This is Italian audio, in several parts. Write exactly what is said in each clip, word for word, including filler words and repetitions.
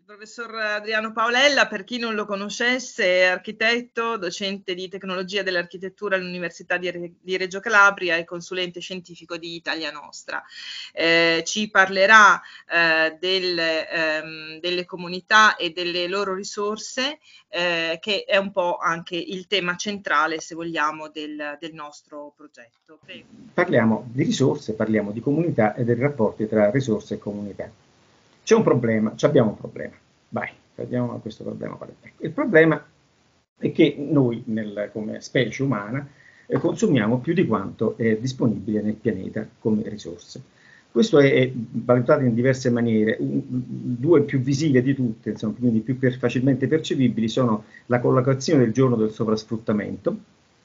Il professor Adriano Paolella, per chi non lo conoscesse, è architetto, docente di tecnologia dell'architettura all'Università di, Re di Reggio Calabria e consulente scientifico di Italia Nostra. Eh, ci parlerà eh, del, ehm, delle comunità e delle loro risorse, eh, che è un po' anche il tema centrale, se vogliamo, del, del nostro progetto. Prego. Parliamo di risorse, parliamo di comunità e dei rapporti tra risorse e comunità. C'è un problema, abbiamo un problema, vai, vediamo questo problema. Il problema è che noi, nel, come specie umana, eh, consumiamo più di quanto è disponibile nel pianeta come risorse. Questo è, è valutato in diverse maniere. Un, due più visive di tutte, insomma, quindi più per, facilmente percepibili, sono la collocazione del giorno del sovrasfruttamento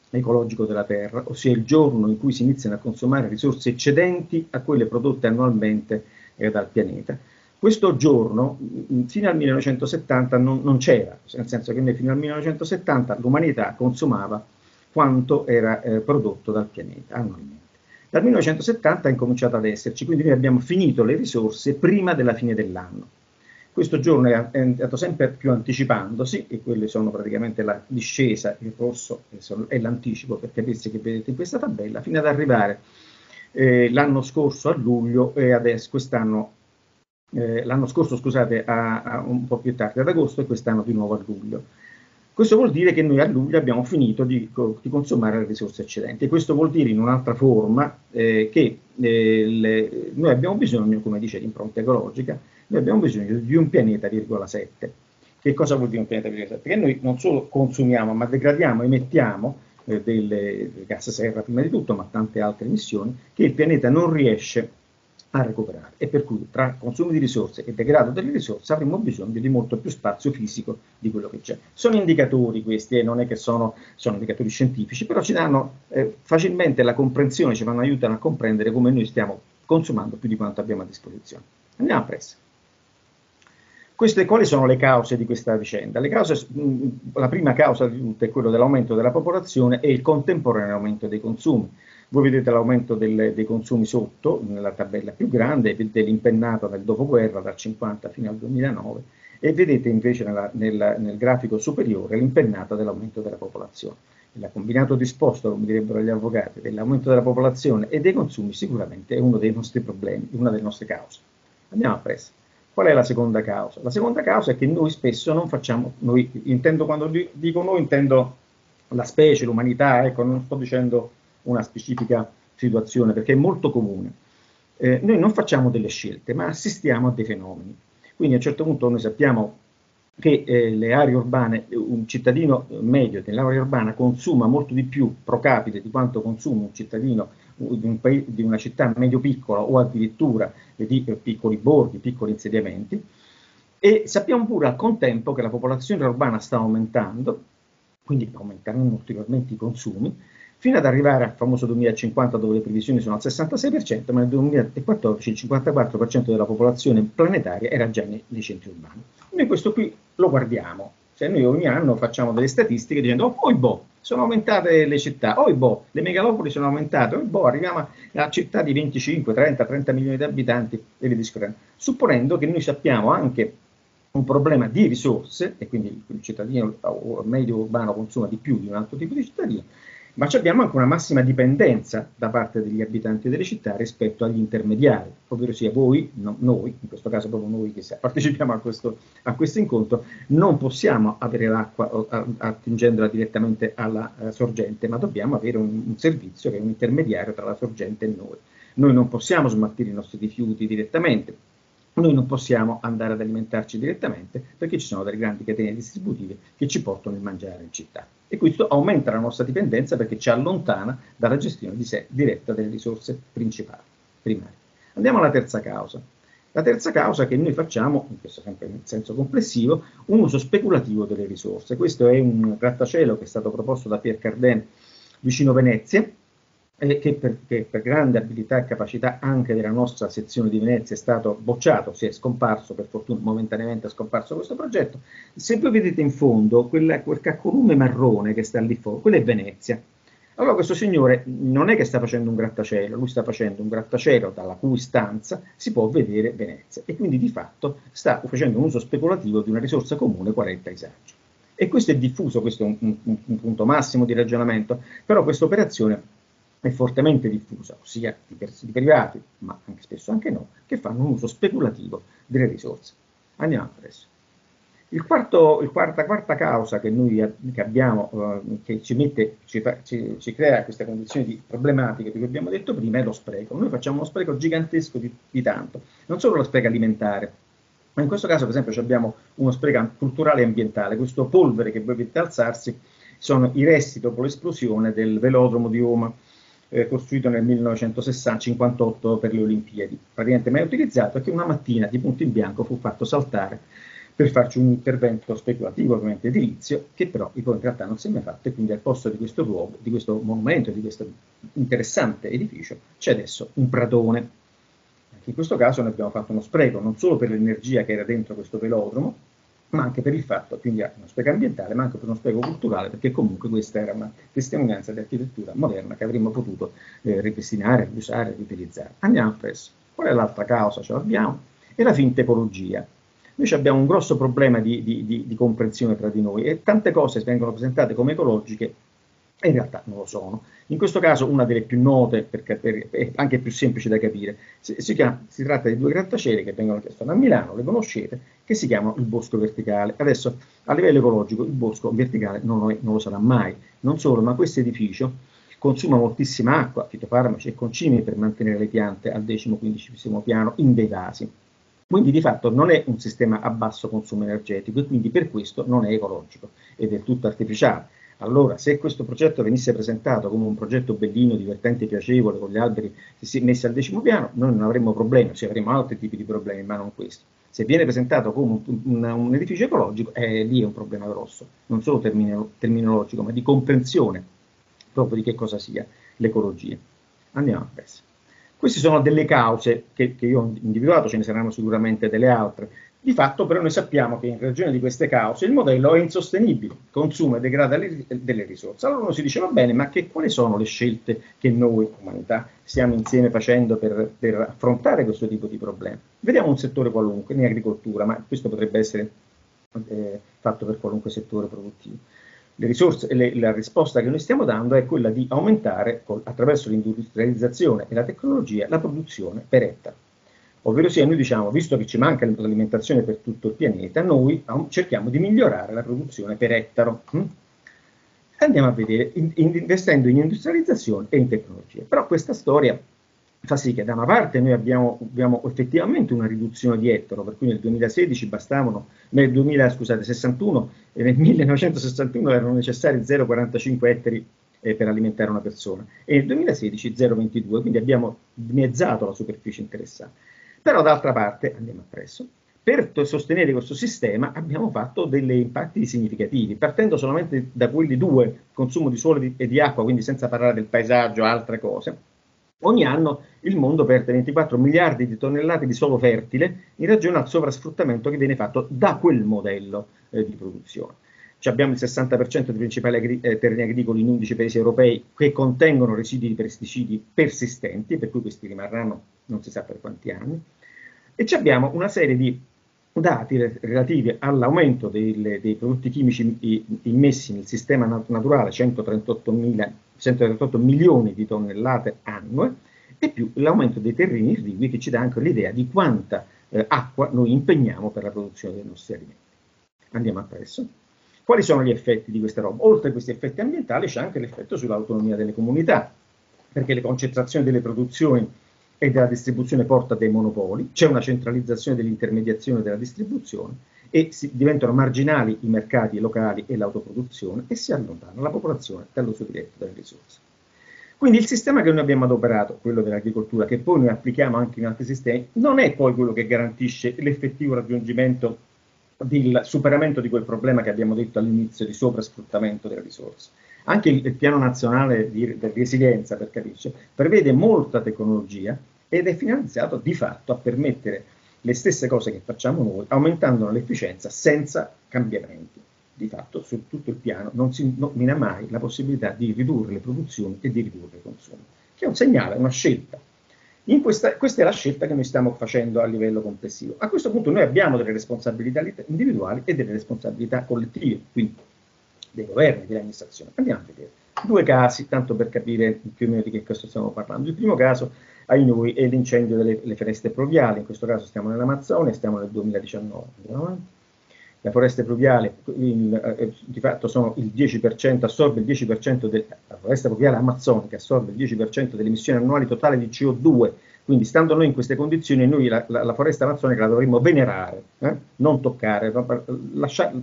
ecologico della Terra, ossia il giorno in cui si iniziano a consumare risorse eccedenti a quelle prodotte annualmente eh, dal pianeta. Questo giorno fino al millenovecentosettanta non, non c'era, nel senso che fino al millenovecentosettanta l'umanità consumava quanto era eh, prodotto dal pianeta annualmente. Dal millenovecentosettanta è incominciato ad esserci, quindi noi abbiamo finito le risorse prima della fine dell'anno. Questo giorno è andato sempre più anticipandosi, e quelle sono praticamente la discesa, il rosso è l'anticipo per capirsi, che vedete in questa tabella, fino ad arrivare eh, l'anno scorso a luglio e adesso quest'anno. Eh, l'anno scorso, scusate, a, a un po' più tardi ad agosto, e quest'anno di nuovo a luglio. Questo vuol dire che noi a luglio abbiamo finito di, di consumare le risorse eccedenti. Questo vuol dire, in un'altra forma, eh, che eh, le, noi abbiamo bisogno, come dice l'impronta ecologica, noi abbiamo bisogno di un pianeta virgola sette. Che cosa vuol dire un pianeta virgola sette? Che noi non solo consumiamo, ma degradiamo, emettiamo eh, delle gas serra prima di tutto, ma tante altre emissioni, che il pianeta non riesce a a recuperare, e per cui tra consumi di risorse e degrado delle risorse avremo bisogno di molto più spazio fisico di quello che c'è. Sono indicatori questi, e eh, non è che sono, sono indicatori scientifici, però ci danno eh, facilmente la comprensione, ci vanno, aiutano a comprendere come noi stiamo consumando più di quanto abbiamo a disposizione. Andiamo a presso. Queste, quali sono le cause di questa vicenda? Le cause, mh, la prima causa di tutte è quella dell'aumento della popolazione e il contemporaneo aumento dei consumi. Voi vedete l'aumento dei consumi sotto, nella tabella più grande, vedete l'impennata del dopoguerra dal cinquanta fino al duemilanove, e vedete invece nella, nella, nel grafico superiore l'impennata dell'aumento della popolazione. Il combinato disposto, come direbbero gli avvocati, dell'aumento della popolazione e dei consumi sicuramente è uno dei nostri problemi, una delle nostre cause. Andiamo a presso. Qual è la seconda causa? La seconda causa è che noi spesso non facciamo, noi, intendo quando dico noi, intendo la specie, l'umanità, ecco, non sto dicendo una specifica situazione, perché è molto comune. Eh, noi non facciamo delle scelte, ma assistiamo a dei fenomeni. Quindi a un certo punto noi sappiamo che eh, le aree urbane, un cittadino medio dell'area urbana consuma molto di più pro capite di quanto consuma un cittadino di, un paese, di una città medio-piccola, o addirittura di eh, piccoli borghi, piccoli insediamenti, e sappiamo pure al contempo che la popolazione urbana sta aumentando, quindi aumenteranno ulteriormente i consumi, fino ad arrivare al famoso duemilacinquanta, dove le previsioni sono al sessantasei per cento, ma nel duemilaquattordici il cinquantaquattro per cento della popolazione planetaria era già nei, nei centri urbani. Noi questo qui lo guardiamo, cioè noi ogni anno facciamo delle statistiche dicendo oh, oh boh, sono aumentate le città, oh boh, le megalopoli sono aumentate, oh boh, arriviamo a, a città di venticinque, trenta, trenta milioni di abitanti e via discorrendo, supponendo che noi sappiamo anche un problema di risorse, e quindi il cittadino medio urbano consuma di più di un altro tipo di cittadino, ma abbiamo anche una massima dipendenza da parte degli abitanti delle città rispetto agli intermediari, ovvero sia voi, no, noi, in questo caso proprio noi che partecipiamo a questo, a questo incontro, non possiamo avere l'acqua attingendola direttamente alla uh, sorgente, ma dobbiamo avere un, un servizio che è un intermediario tra la sorgente e noi. Noi non possiamo smaltire i nostri rifiuti direttamente, noi non possiamo andare ad alimentarci direttamente, perché ci sono delle grandi catene distributive che ci portano il mangiare in città. E questo aumenta la nostra dipendenza, perché ci allontana dalla gestione di sé, diretta delle risorse principali, primarie. Andiamo alla terza causa. La terza causa è che noi facciamo, in questo sempre nel senso complessivo, un uso speculativo delle risorse. Questo è un grattacielo che è stato proposto da Pierre Cardin vicino Venezia, eh, che, per, che per grande abilità e capacità anche della nostra sezione di Venezia è stato bocciato, si è scomparso, per fortuna momentaneamente è scomparso questo progetto. Se voi vedete in fondo quella, quel caccolume marrone che sta lì fuori, quello è Venezia. Allora questo signore non è che sta facendo un grattacielo, lui sta facendo un grattacielo dalla cui stanza si può vedere Venezia e quindi di fatto sta facendo un uso speculativo di una risorsa comune qual è il paesaggio. E questo è diffuso, questo è un, un, un punto massimo di ragionamento, però questa operazione è fortemente diffusa, ossia di, di privati, ma anche spesso anche no, che fanno un uso speculativo delle risorse. Andiamo adesso. Il quarto, il quarta, quarta causa che noi che abbiamo, eh, che ci, mette, ci, fa, ci, ci crea questa condizione di problematiche di cui abbiamo detto prima, è lo spreco. Noi facciamo uno spreco gigantesco di, di tanto, non solo lo spreco alimentare, ma in questo caso per esempio abbiamo uno spreco culturale e ambientale. Questo polvere che voi vedete alzarsi sono i resti dopo l'esplosione del velodromo di Roma, eh, costruito nel millenovecentosessanta cinquantotto per le Olimpiadi, praticamente mai utilizzato, e che una mattina di punto in bianco fu fatto saltare per farci un intervento speculativo, ovviamente edilizio, che però in realtà non si è mai fatto, e quindi al posto di questo luogo, di questo monumento, di questo interessante edificio, c'è adesso un pratone. Anche in questo caso noi abbiamo fatto uno spreco, non solo per l'energia che era dentro questo velodromo, ma anche per il fatto, quindi uno spreco ambientale, ma anche per uno spreco culturale, perché comunque questa era una testimonianza di architettura moderna che avremmo potuto eh, ripristinare, usare, riutilizzare. Andiamo presso. Qual è l'altra causa? Ce l'abbiamo. È la fintecologia. Noi abbiamo un grosso problema di, di, di, di comprensione tra di noi e tante cose vengono presentate come ecologiche e in realtà non lo sono. In questo caso una delle più note, per, per, è anche più semplice da capire, si, si, chiama, si tratta di due grattacieli che vengono che stanno a Milano, le conoscete, che si chiamano il bosco verticale. Adesso a livello ecologico il bosco verticale non, è, non lo sarà mai, non solo, ma questo edificio consuma moltissima acqua, fitofarmaci e concimi per mantenere le piante al decimo, quindicesimo piano in dei vasi. Quindi di fatto non è un sistema a basso consumo energetico e quindi per questo non è ecologico ed è tutto artificiale. Allora, se questo progetto venisse presentato come un progetto bellino, divertente, piacevole, con gli alberi messi al decimo piano, noi non avremmo problemi, cioè avremmo altri tipi di problemi, ma non questo. Se viene presentato come un, un, un edificio ecologico, eh, lì è un problema grosso, non solo termino, terminologico, ma di comprensione proprio di che cosa sia l'ecologia. Andiamo adesso. Queste sono delle cause che, che io ho individuato, ce ne saranno sicuramente delle altre. Di fatto però noi sappiamo che in ragione di queste cause il modello è insostenibile, consuma e degrada le, delle risorse. Allora uno si dice va bene, ma che, quali sono le scelte che noi, umanità, stiamo insieme facendo per, per affrontare questo tipo di problemi? Vediamo un settore qualunque, in agricoltura, ma questo potrebbe essere eh, fatto per qualunque settore produttivo. Le risorse, le, la risposta che noi stiamo dando è quella di aumentare, con, attraverso l'industrializzazione e la tecnologia, la produzione per ettaro. Ovvero sia, noi diciamo, visto che ci manca l'alimentazione per tutto il pianeta, noi cerchiamo di migliorare la produzione per ettaro. Andiamo a vedere, in, investendo in industrializzazione e in tecnologia. Però questa storia fa sì che da una parte noi abbiamo, abbiamo effettivamente una riduzione di ettaro, per cui nel duemilasedici bastavano, nel duemila, scusate, sessantuno, e nel millenovecentosessantuno erano necessari zero virgola quarantacinque ettari eh, per alimentare una persona, e nel duemilasedici zero virgola ventidue, quindi abbiamo dimezzato la superficie interessata. Però d'altra parte, andiamo appresso, per sostenere questo sistema abbiamo fatto degli impatti significativi, partendo solamente da quelli due, consumo di suolo e di acqua, quindi senza parlare del paesaggio e altre cose. Ogni anno il mondo perde ventiquattro miliardi di tonnellate di suolo fertile in ragione al sovrasfruttamento che viene fatto da quel modello eh, di produzione. Ci abbiamo il sessanta per cento dei principali agri eh, terreni agricoli in undici paesi europei che contengono residui di pesticidi persistenti, per cui questi rimarranno non si sa per quanti anni, e ci abbiamo una serie di dati relativi all'aumento dei, dei prodotti chimici immessi nel sistema naturale, centotrentotto milioni di tonnellate annue, e più l'aumento dei terreni irrigui che ci dà anche l'idea di quanta eh, acqua noi impegniamo per la produzione dei nostri alimenti. Andiamo appresso. Quali sono gli effetti di questa roba? Oltre a questi effetti ambientali c'è anche l'effetto sull'autonomia delle comunità, perché le concentrazioni delle produzioni e della distribuzione porta a dei monopoli, c'è una centralizzazione dell'intermediazione della distribuzione e si diventano marginali i mercati locali e l'autoproduzione e si allontana la popolazione dall'uso diretto delle risorse. Quindi il sistema che noi abbiamo adoperato, quello dell'agricoltura, che poi noi applichiamo anche in altri sistemi, non è poi quello che garantisce l'effettivo raggiungimento del superamento di quel problema che abbiamo detto all'inizio di sovrasfruttamento delle risorse. Anche il piano nazionale di, di resilienza, per capirci, prevede molta tecnologia ed è finanziato di fatto a permettere le stesse cose che facciamo noi, aumentando l'efficienza senza cambiamenti. di fatto su tutto il piano non si nomina mai la possibilità di ridurre le produzioni e di ridurre i consumi, che è un segnale, una scelta. In questa, questa è la scelta che noi stiamo facendo a livello complessivo. A questo punto noi abbiamo delle responsabilità individuali e delle responsabilità collettive, quindi dei governi, delle amministrazioni. Andiamo a vedere due casi, tanto per capire più o meno di che cosa stiamo parlando. Il primo caso, ai noi, è l'incendio delle foreste pluviali. In questo caso stiamo nell'Amazzone, stiamo nel duemiladiciannove. No? Le foreste pluviali il, eh, di fatto sono il dieci per cento, assorbe il dieci per cento del, la foresta pluviale amazzonica assorbe il dieci per cento delle emissioni annuali totali di C O due, quindi stando noi in queste condizioni noi la, la, la foresta amazzonica la dovremmo venerare, eh? non toccare, lasciar,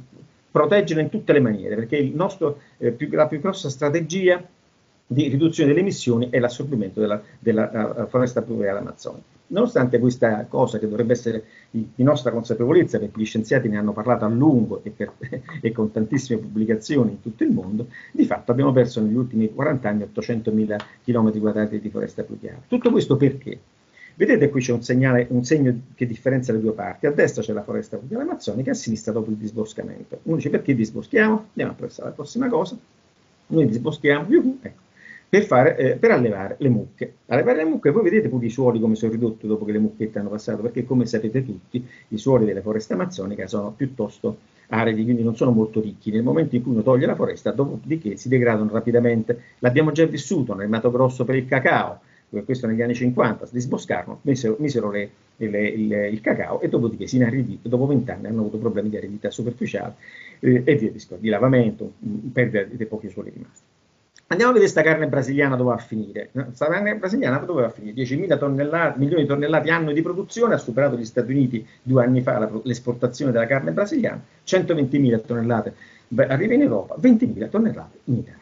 proteggerla in tutte le maniere, perché il nostro, eh, più, la più grossa strategia di riduzione delle emissioni è l'assorbimento della, della uh, foresta pluviale amazzonica. Nonostante questa cosa che dovrebbe essere di, di nostra consapevolezza, perché gli scienziati ne hanno parlato a lungo e, per, e con tantissime pubblicazioni in tutto il mondo, di fatto abbiamo perso negli ultimi quaranta anni ottocentomila chilometri quadrati di foresta pluviale. Tutto questo perché? Vedete qui c'è un, segnale, un segno che differenzia le due parti, a destra c'è la foresta pluviale amazzonica, a sinistra dopo il disboscamento. Uno dice perché disboschiamo? Andiamo a pensare alla prossima cosa, noi disboschiamo, più, ecco. Per, fare, eh, per allevare le mucche. Allevare le mucche, voi vedete pure i suoli come sono ridotti dopo che le mucchette hanno passato, perché come sapete tutti i suoli della foresta amazzonica sono piuttosto aridi, quindi non sono molto ricchi. Nel momento in cui uno toglie la foresta, dopodiché si degradano rapidamente. L'abbiamo già vissuto nel Mato Grosso per il cacao, questo negli anni cinquanta, si disboscarono, misero, misero le, le, le, il cacao e dopodiché si inaridì, dopo vent'anni hanno avuto problemi di aridità superficiale eh, e via discorso, di lavamento, perdita dei pochi suoli rimasti. Andiamo a vedere questa carne brasiliana dove va a finire. Questa carne brasiliana dove va a finire? dieci milioni di tonnellate annue di produzione, ha superato gli Stati Uniti due anni fa l'esportazione della carne brasiliana, centoventimila tonnellate arriva in Europa, ventimila tonnellate in Italia.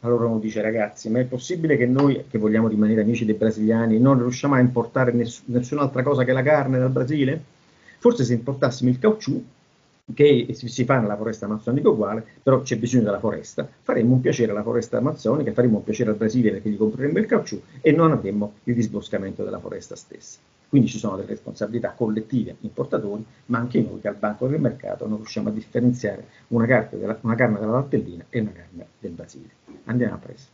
Allora uno dice ragazzi, ma è possibile che noi, che vogliamo rimanere amici dei brasiliani, non riusciamo a importare ness- nessun'altra cosa che la carne dal Brasile? Forse se importassimo il caucciù, che si fa nella foresta amazzonica uguale, però c'è bisogno della foresta, faremmo un piacere alla foresta amazzonica, faremmo un piacere al Brasile perché gli compreremmo il caucciù e non avremmo il disboscamento della foresta stessa. Quindi ci sono delle responsabilità collettive, importatori, ma anche noi che al banco del mercato non riusciamo a differenziare una, della, una carne della lattellina e una carne del Brasile. Andiamo a presa.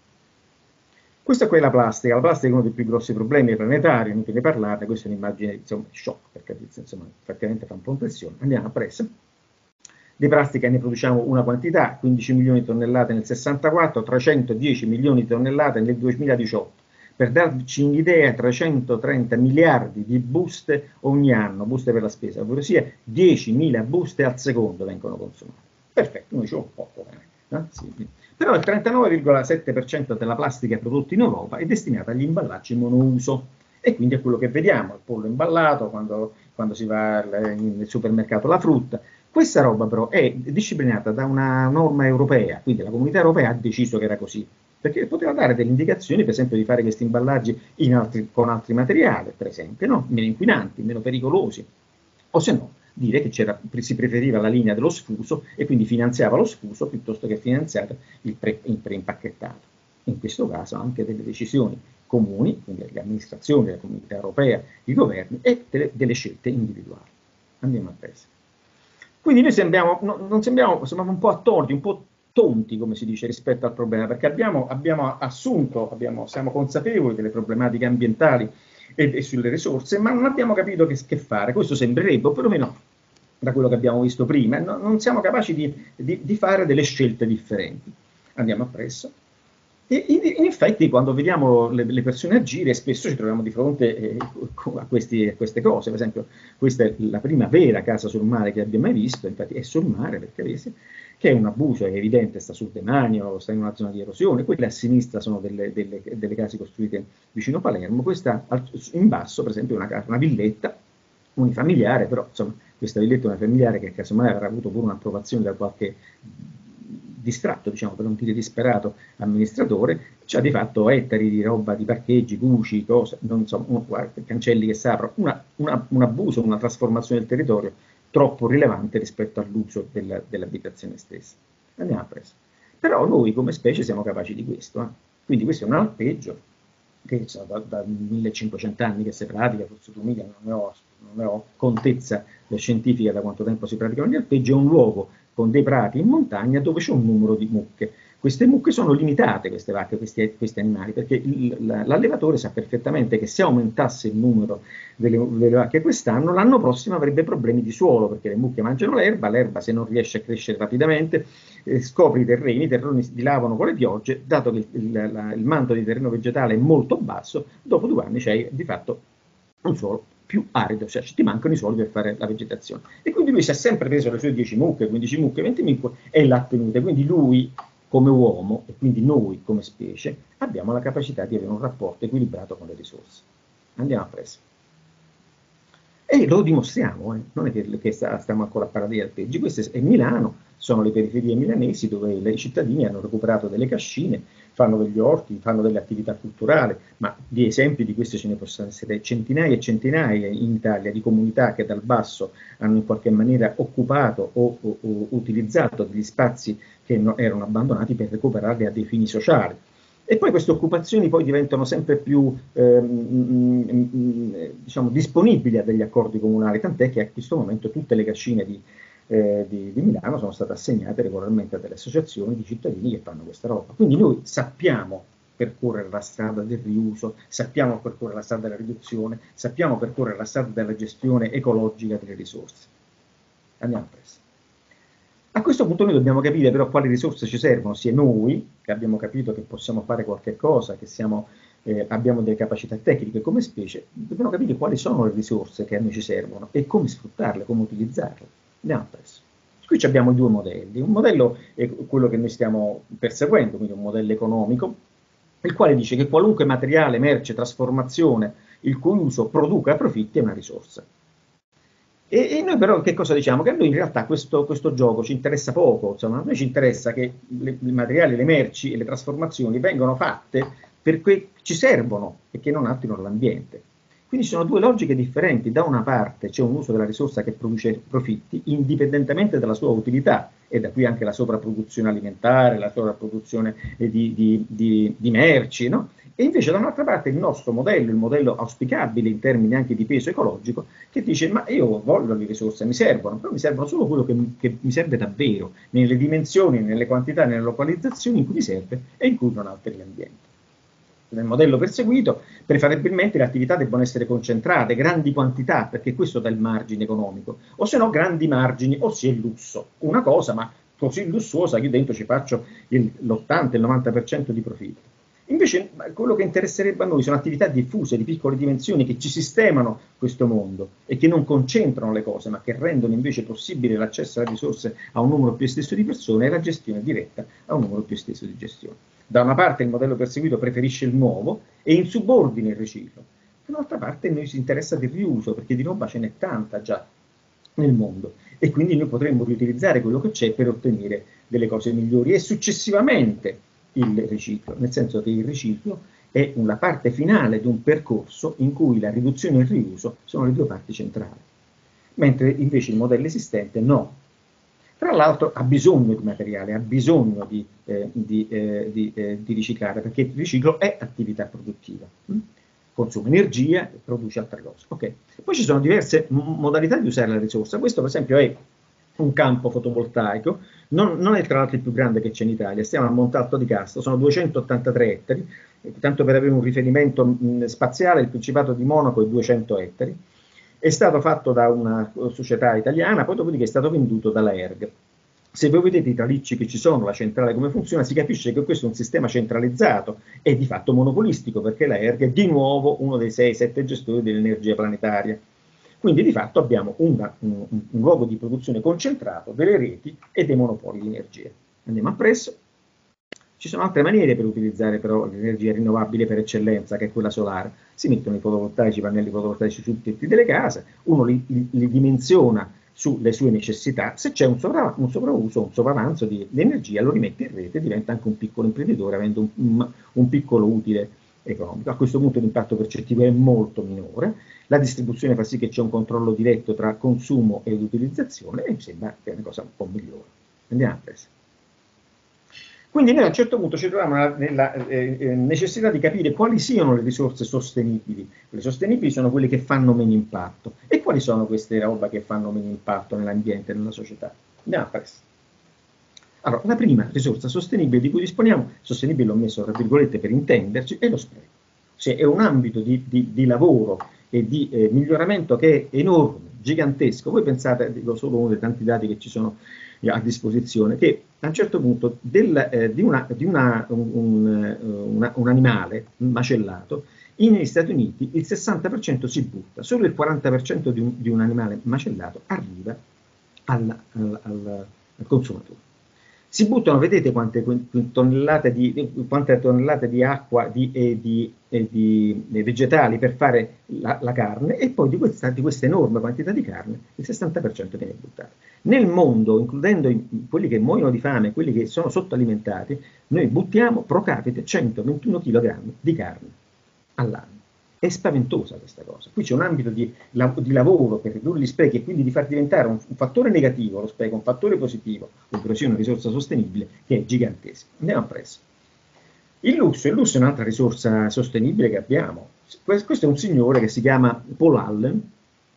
Questa qui è la plastica, la plastica è uno dei più grossi problemi planetari, non ne parlarne, questa è un'immagine, insomma, shock, per capirsi, insomma, praticamente fa un po' impressione. Andiamo a presa. Di plastica ne produciamo una quantità, quindici milioni di tonnellate nel sessantaquattro, trecentodieci milioni di tonnellate nel duemiladiciotto. Per darci un'idea, trecentotrenta miliardi di buste ogni anno, buste per la spesa, ovvero sia diecimila buste al secondo vengono consumate. Perfetto, noi diciamo un po' eh? sì. Però il trentanove virgola sette per cento della plastica prodotta in Europa è destinata agli imballaggi monouso. E quindi è quello che vediamo, il pollo imballato, quando, quando si va nel supermercato la frutta. Questa roba però è disciplinata da una norma europea, quindi la comunità europea ha deciso che era così, perché poteva dare delle indicazioni, per esempio, di fare questi imballaggi in altri, con altri materiali, per esempio, no? Meno inquinanti, meno pericolosi, o se no dire che c'era, si preferiva la linea dello sfuso e quindi finanziava lo sfuso piuttosto che finanziare il, pre, il preimpacchettato. In questo caso anche delle decisioni comuni, quindi le amministrazioni, la comunità europea, i governi e delle, delle scelte individuali. Andiamo a presa. Quindi noi sembriamo, non sembriamo, sembriamo un po' attorti, un po' tonti, come si dice, rispetto al problema, perché abbiamo, abbiamo assunto, abbiamo, siamo consapevoli delle problematiche ambientali e, e sulle risorse, ma non abbiamo capito che, che fare. Questo sembrerebbe, o perlomeno da quello che abbiamo visto prima, no, non siamo capaci di, di, di fare delle scelte differenti. Andiamo appresso. E in effetti quando vediamo le, le persone agire spesso ci troviamo di fronte eh, a, questi, a queste cose, per esempio questa è la prima vera casa sul mare che abbia mai visto, infatti è sul mare per capirsi, che è un abuso, è evidente, sta sul demanio, sta in una zona di erosione, quelle a sinistra sono delle, delle, delle case costruite vicino Palermo, questa in basso per esempio è una, una villetta unifamiliare, però insomma questa villetta unifamiliare che casomai avrà avuto pure un'approvazione da qualche distratto, diciamo, per non dire disperato amministratore, c'ha di fatto ettari di roba, di parcheggi, cuci, cose, non so, uno, guarda, cancelli che si aprono, una, una, un abuso, una trasformazione del territorio troppo rilevante rispetto all'uso della, dell'abitazione stessa. Andiamo a preso. Però noi come specie siamo capaci di questo, eh? Quindi questo è un alpeggio che so, da, da millecinquecento anni che si pratica, forse duemila, non ne ho non ho contezza scientifica da quanto tempo si praticano gli alpeggi, è un luogo con dei prati in montagna dove c'è un numero di mucche. Queste mucche sono limitate, queste vacche, questi, questi animali, perché l'allevatore sa perfettamente che se aumentasse il numero delle, delle vacche quest'anno, l'anno prossimo avrebbe problemi di suolo, perché le mucche mangiano l'erba, l'erba se non riesce a crescere rapidamente eh, scopre i terreni, i terreni si dilavano con le piogge, dato che il, il, la, il manto di terreno vegetale è molto basso, dopo due anni c'è di fatto un suolo più arido, cioè ti mancano i suoli per fare la vegetazione. E quindi lui si è sempre preso le sue dieci mucche, quindici mucche, venti mucche e l'ha tenuta. Quindi lui come uomo e quindi noi come specie abbiamo la capacità di avere un rapporto equilibrato con le risorse. Andiamo a presso. E lo dimostriamo, eh? Non è che, che sta, stiamo ancora a parlare di alpeggi. Questo è Milano, sono le periferie milanesi dove i cittadini hanno recuperato delle cascine, fanno degli orti, fanno delle attività culturali, ma di esempi di questo ce ne possono essere centinaia e centinaia in Italia, di comunità che dal basso hanno in qualche maniera occupato o, o, o utilizzato degli spazi che no, erano abbandonati per recuperarli a dei fini sociali. E poi queste occupazioni poi diventano sempre più ehm, diciamo, disponibili a degli accordi comunali, tant'è che a questo momento tutte le cascine di Eh, di, di Milano sono state assegnate regolarmente a delle associazioni di cittadini che fanno questa roba. Quindi noi sappiamo percorrere la strada del riuso, sappiamo percorrere la strada della riduzione, sappiamo percorrere la strada della gestione ecologica delle risorse. Andiamo presto. A questo punto noi dobbiamo capire però quali risorse ci servono, sia noi che abbiamo capito che possiamo fare qualche cosa, che siamo, eh, abbiamo delle capacità tecniche come specie, dobbiamo capire quali sono le risorse che a noi ci servono e come sfruttarle, come utilizzarle. Andiamo presso. Qui abbiamo due modelli, un modello è quello che noi stiamo perseguendo, quindi un modello economico, il quale dice che qualunque materiale, merce, trasformazione, il cui uso produca profitti è una risorsa. E, e noi però che cosa diciamo? Che a noi in realtà questo, questo gioco ci interessa poco, insomma, a noi ci interessa che le, i materiali, le merci e le trasformazioni vengano fatte perché ci servono e che non attirano l'ambiente. Quindi ci sono due logiche differenti, da una parte c'è un uso della risorsa che produce profitti indipendentemente dalla sua utilità, e da qui anche la sovrapproduzione alimentare, la sovrapproduzione di, di, di, di merci, no? E invece dall'altra parte il nostro modello, il modello auspicabile in termini anche di peso ecologico, che dice ma io voglio le risorse, mi servono, però mi servono solo quello che, che mi serve davvero, nelle dimensioni, nelle quantità, nelle localizzazioni in cui mi serve e in cui non alteri l'ambiente. Nel modello perseguito, preferibilmente le attività debbono essere concentrate, grandi quantità, perché questo dà il margine economico, o se no grandi margini, ossia il lusso. Una cosa, ma così lussuosa, io dentro ci faccio l'ottanta, il novanta per cento di profitto. Invece quello che interesserebbe a noi sono attività diffuse, di piccole dimensioni, che ci sistemano questo mondo e che non concentrano le cose, ma che rendono invece possibile l'accesso alle risorse a un numero più esteso di persone e la gestione diretta a un numero più esteso di gestione. Da una parte il modello perseguito preferisce il nuovo e in subordine il riciclo, dall'altra parte noi ci interessa del riuso, perché di roba ce n'è tanta già nel mondo e quindi noi potremmo riutilizzare quello che c'è per ottenere delle cose migliori e successivamente il riciclo, nel senso che il riciclo è una parte finale di un percorso in cui la riduzione e il riuso sono le due parti centrali, mentre invece il modello esistente no. Tra l'altro ha bisogno di materiale, ha bisogno di, eh, di, eh, di, eh, di riciclare, perché il riciclo è attività produttiva, hm? Consuma energia e produce altre cose. Okay. Poi ci sono diverse modalità di usare la risorsa, questo per esempio è un campo fotovoltaico, non, non è tra l'altro il più grande che c'è in Italia, stiamo a Montalto di Castro, sono duecentottantatré ettari, tanto per avere un riferimento mh, spaziale il Principato di Monaco è duecento ettari, è stato fatto da una società italiana, poi dopodiché è stato venduto dalla E R G. Se voi vedete i tralicci che ci sono, la centrale come funziona, si capisce che questo è un sistema centralizzato e di fatto monopolistico, perché la E R G è di nuovo uno dei sei sette gestori dell'energia planetaria. Quindi di fatto abbiamo una, un, un luogo di produzione concentrato delle reti e dei monopoli di energia. Andiamo appresso. Ci sono altre maniere per utilizzare però l'energia rinnovabile per eccellenza, che è quella solare. Si mettono i fotovoltaici, i pannelli fotovoltaici sui tetti delle case, uno li, li dimensiona sulle sue necessità, se c'è un, sovra, un sovrauso, un sovravanzo di, di energia lo rimette in rete e diventa anche un piccolo imprenditore, avendo un, un, un piccolo utile economico. A questo punto l'impatto percettivo è molto minore, la distribuzione fa sì che c'è un controllo diretto tra consumo ed utilizzazione e mi sembra che è una cosa un po' migliore. Andiamo a presa. Quindi noi a un certo punto ci troviamo nella, nella eh, eh, necessità di capire quali siano le risorse sostenibili. Quelle sostenibili sono quelle che fanno meno impatto. E quali sono queste roba che fanno meno impatto nell'ambiente, nella società? Andiamo a fare. Allora, la prima risorsa sostenibile di cui disponiamo, sostenibile l'ho messo tra virgolette per intenderci, è lo spreco. Cioè è un ambito di, di, di lavoro e di eh, miglioramento che è enorme, gigantesco. Voi pensate, dico solo uno dei tanti dati che ci sono a disposizione, che a un certo punto del, eh, di, una, di una, un, un, una, un animale macellato, negli Stati Uniti il sessanta per cento si butta, solo il quaranta per cento di un, di un animale macellato arriva al, al, al, al consumatore. Si buttano, vedete quante tonnellate di, quante tonnellate di acqua e eh, di, eh, di vegetali per fare la, la carne, e poi di questa, di questa enorme quantità di carne il sessanta per cento viene buttato. Nel mondo, includendo i, quelli che muoiono di fame, quelli che sono sottoalimentati, noi buttiamo pro capite centoventuno chilogrammi di carne all'anno. È spaventosa questa cosa. Qui c'è un ambito di, di lavoro per ridurre gli sprechi e quindi di far diventare un, un fattore negativo lo spreco, un fattore positivo, ovvero sia una risorsa sostenibile, che è gigantesca. Andiamo appresso. Il lusso, il lusso è un'altra risorsa sostenibile che abbiamo. Questo è un signore che si chiama Paul Allen,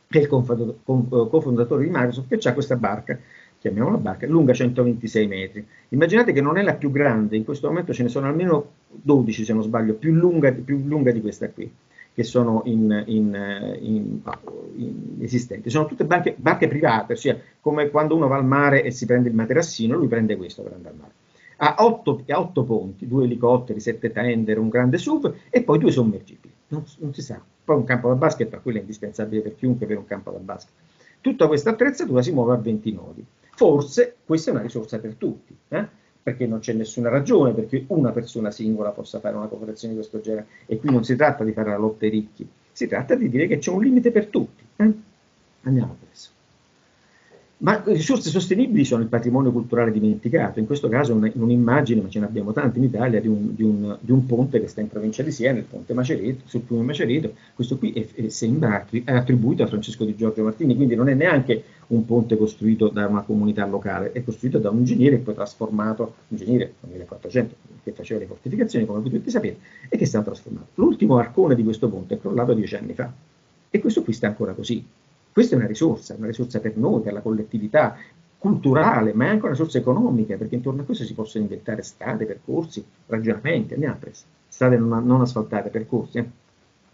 che è il cofondatore di Microsoft, che ha questa barca, chiamiamola barca, lunga centoventisei metri. Immaginate che non è la più grande, in questo momento ce ne sono almeno dodici, se non sbaglio, più lunga, più lunga di questa qui, che sono in, in, in, in esistenti. Sono tutte barche, barche private, cioè come quando uno va al mare e si prende il materassino, lui prende questo per andare al mare. Ha otto, ha otto ponti, due elicotteri, sette tender, un grande S U V e poi due sommergibili. Non, non si sa. Poi un campo da basket, ma quello è indispensabile per chiunque per un campo da basket. Tutta questa attrezzatura si muove a venti nodi. Forse questa è una risorsa per tutti, eh? Perché non c'è nessuna ragione perché una persona singola possa fare una cooperazione di questo genere, e qui non si tratta di fare la lotta ai ricchi, si tratta di dire che c'è un limite per tutti. Eh? Andiamo adesso. Ma le risorse sostenibili sono il patrimonio culturale dimenticato, in questo caso un'immagine, un ma ce ne abbiamo tanti in Italia, di un, di, un, di un ponte che sta in provincia di Siena, il ponte Macereto, sul fiume Macereto. Questo qui è, è, è attribuito a Francesco di Giorgio Martini, quindi non è neanche un ponte costruito da una comunità locale, è costruito da un ingegnere e poi trasformato, un ingegnere nel millequattrocento che faceva le fortificazioni, come potete sapere, e che è stato trasformato. L'ultimo arcone di questo ponte è crollato dieci anni fa e questo qui sta ancora così. Questa è una risorsa, una risorsa per noi, per la collettività culturale, ma è anche una risorsa economica, perché intorno a questo si possono inventare strade, percorsi, ragionamenti, andiamo a presa, strade non, non asfaltate, percorsi. Eh?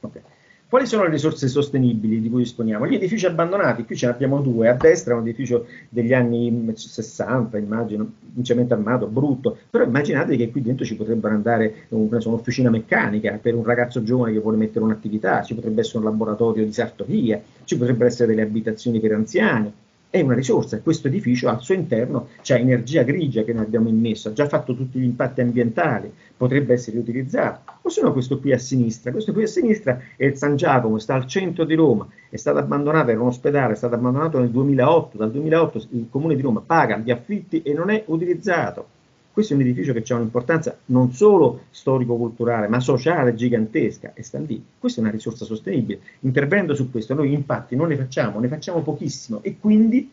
Okay. Quali sono le risorse sostenibili di cui disponiamo? Gli edifici abbandonati, qui ce ne abbiamo due, a destra è un edificio degli anni sessanta, immagino, in cemento armato, brutto, però immaginate che qui dentro ci potrebbero andare un'officina meccanica per un ragazzo giovane che vuole mettere un'attività, ci potrebbe essere un laboratorio di sartoria, ci potrebbero essere delle abitazioni per anziani. È una risorsa, questo edificio al suo interno c'è energia grigia che noi abbiamo immesso, ha già fatto tutti gli impatti ambientali, potrebbe essere riutilizzato. O se no questo qui a sinistra, questo qui a sinistra è il San Giacomo, sta al centro di Roma, è stato abbandonato, era un ospedale, è stato abbandonato nel duemilaotto, dal duemilaotto il Comune di Roma paga gli affitti e non è utilizzato. Questo è un edificio che ha un'importanza non solo storico-culturale, ma sociale gigantesca, e sta lì. Questa è una risorsa sostenibile. Intervenendo su questo, noi impatti non ne facciamo, ne facciamo pochissimo, e quindi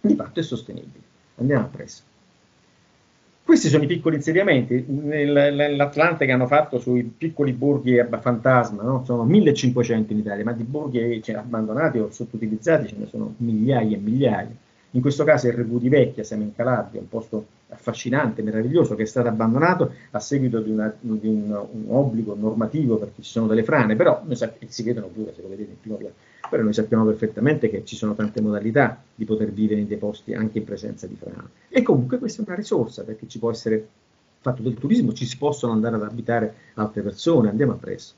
di fatto è sostenibile. Andiamo appresso. Questi sono i piccoli insediamenti. Nell'Atlante che hanno fatto sui piccoli borghi fantasma, no? Sono millecinquecento in Italia, ma di borghi cioè, abbandonati o sottoutilizzati ce ne sono migliaia e migliaia. In questo caso è R V di Vecchia, siamo in Calabria, un posto affascinante, meraviglioso, che è stato abbandonato a seguito di, una, di un, un obbligo normativo, perché ci sono delle frane, però noi si vedono pure, se lo vedete in primo piano, però noi sappiamo perfettamente che ci sono tante modalità di poter vivere in dei posti anche in presenza di frane. E comunque questa è una risorsa, perché ci può essere fatto del turismo, ci si possono andare ad abitare altre persone, andiamo appresso.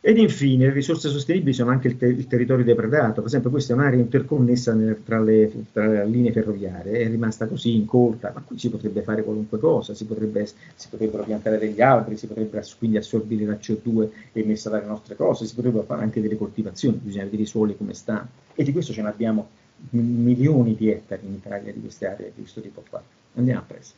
Ed infine le risorse sostenibili sono anche il, te il territorio depredato, per esempio questa è un'area interconnessa nel, tra, le, tra le linee ferroviarie, è rimasta così incolta, ma qui si potrebbe fare qualunque cosa, si, potrebbe, si potrebbero piantare degli alberi, si potrebbe quindi assorbire la C O due emessa dalle nostre cose, si potrebbero fare anche delle coltivazioni, bisogna vedere i suoli come stanno, e di questo ce ne abbiamo milioni di ettari in Italia di queste aree di questo tipo qua, andiamo a presa.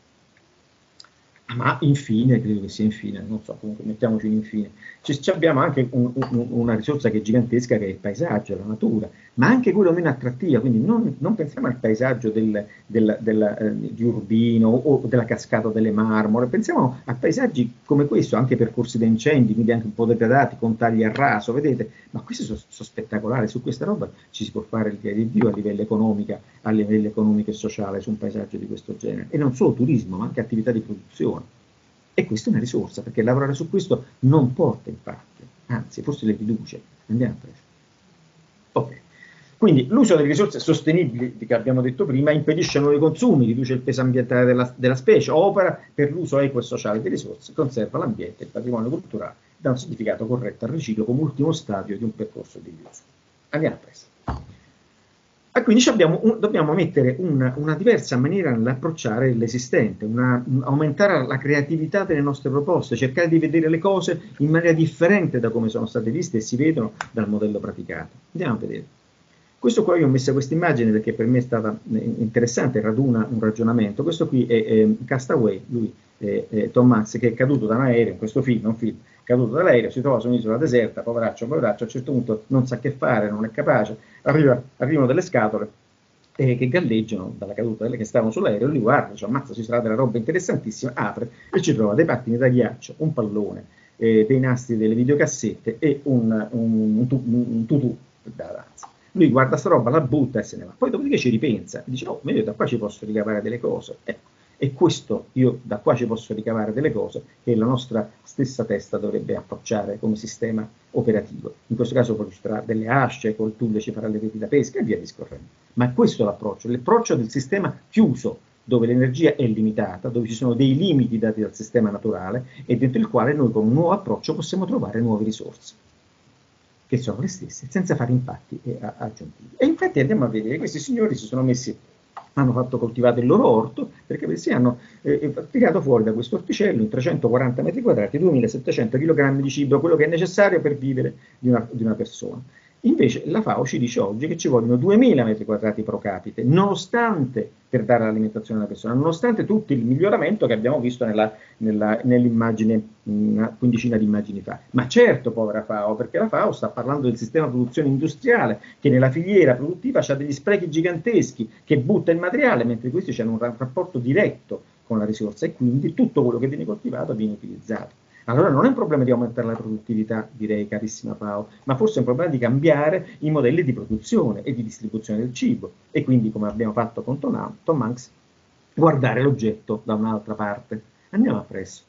Ma infine, credo che sia infine, non so, comunque mettiamoci in infine, ci, ci abbiamo anche un, un, una risorsa che è gigantesca, che è il paesaggio, la natura. ma anche quello meno attrattiva, quindi non, non pensiamo al paesaggio del, del, del, eh, di Urbino o della Cascata delle Marmore, pensiamo a paesaggi come questo, anche percorsi da incendi, quindi anche un po' degradati, con tagli a raso, vedete, ma questi sono so spettacolari, su questa roba ci si può fare il piede di Dio a livello economico, a livello economico e sociale, su un paesaggio di questo genere, e non solo turismo, ma anche attività di produzione. E questa è una risorsa, perché lavorare su questo non porta impatti, anzi, forse le riduce. Andiamo presto. Ok. Quindi l'uso delle risorse sostenibili, che abbiamo detto prima, impedisce nuovi consumi, riduce il peso ambientale della, della specie, opera per l'uso equo e sociale delle risorse, conserva l'ambiente e il patrimonio culturale, dà un significato corretto al riciclo come ultimo stadio di un percorso di riuso. Andiamo presto. E quindi abbiamo un, dobbiamo mettere una, una diversa maniera nell'approcciare l'esistente, aumentare la creatività delle nostre proposte, cercare di vedere le cose in maniera differente da come sono state viste e si vedono dal modello praticato. Andiamo a vedere. Questo qua, io ho messo questa immagine perché per me è stata interessante, raduna un ragionamento. Questo qui è, è Castaway, lui, è, è Tom Hanks, che è caduto da un aereo, in questo film, un film, caduto dall'aereo, si trova su un'isola deserta, poveraccio, poveraccio, a un certo punto non sa che fare, non è capace, arriva, arrivano delle scatole eh, che galleggiano dalla caduta, che stavano sull'aereo, lui guarda, cioè, ammazza, ci sarà della roba interessantissima, apre e ci trova dei pattini da ghiaccio, un pallone, eh, dei nastri delle videocassette e un, un, un, tu, un tutù da danza. Lui guarda sta roba, la butta e se ne va. Poi dopodiché ci ripensa, dice, oh, meglio, da qua ci posso ricavare delle cose, ecco. E questo, io da qua ci posso ricavare delle cose che la nostra stessa testa dovrebbe approcciare come sistema operativo. In questo caso poi ci farà delle asce, col tulle ci farà le reti da pesca e via discorrendo. Ma è questo l'approccio, l'approccio del sistema chiuso, dove l'energia è limitata, dove ci sono dei limiti dati dal sistema naturale e dentro il quale noi con un nuovo approccio possiamo trovare nuove risorse, che sono le stesse, senza fare impatti aggiuntivi. E infatti andiamo a vedere, questi signori si sono messi... hanno fatto coltivare il loro orto, perché si hanno eh, tirato fuori da questo orticello in trecentoquaranta metri quadrati duemilasettecento chilogrammi di cibo, quello che è necessario per vivere di una, di una persona. Invece la FAO ci dice oggi che ci vogliono duemila metri quadrati pro capite, nonostante, per dare l'alimentazione alla persona, nonostante tutto il miglioramento che abbiamo visto nell'immagine, una quindicina di immagini fa. Ma certo, povera FAO, perché la FAO sta parlando del sistema di produzione industriale, che nella filiera produttiva ha degli sprechi giganteschi, che butta il materiale, mentre questi hanno un rapporto diretto con la risorsa e quindi tutto quello che viene coltivato viene utilizzato. Allora non è un problema di aumentare la produttività, direi, carissima FAO, ma forse è un problema di cambiare i modelli di produzione e di distribuzione del cibo. E quindi, come abbiamo fatto con Tom Hanks, guardare l'oggetto da un'altra parte. Andiamo appresso.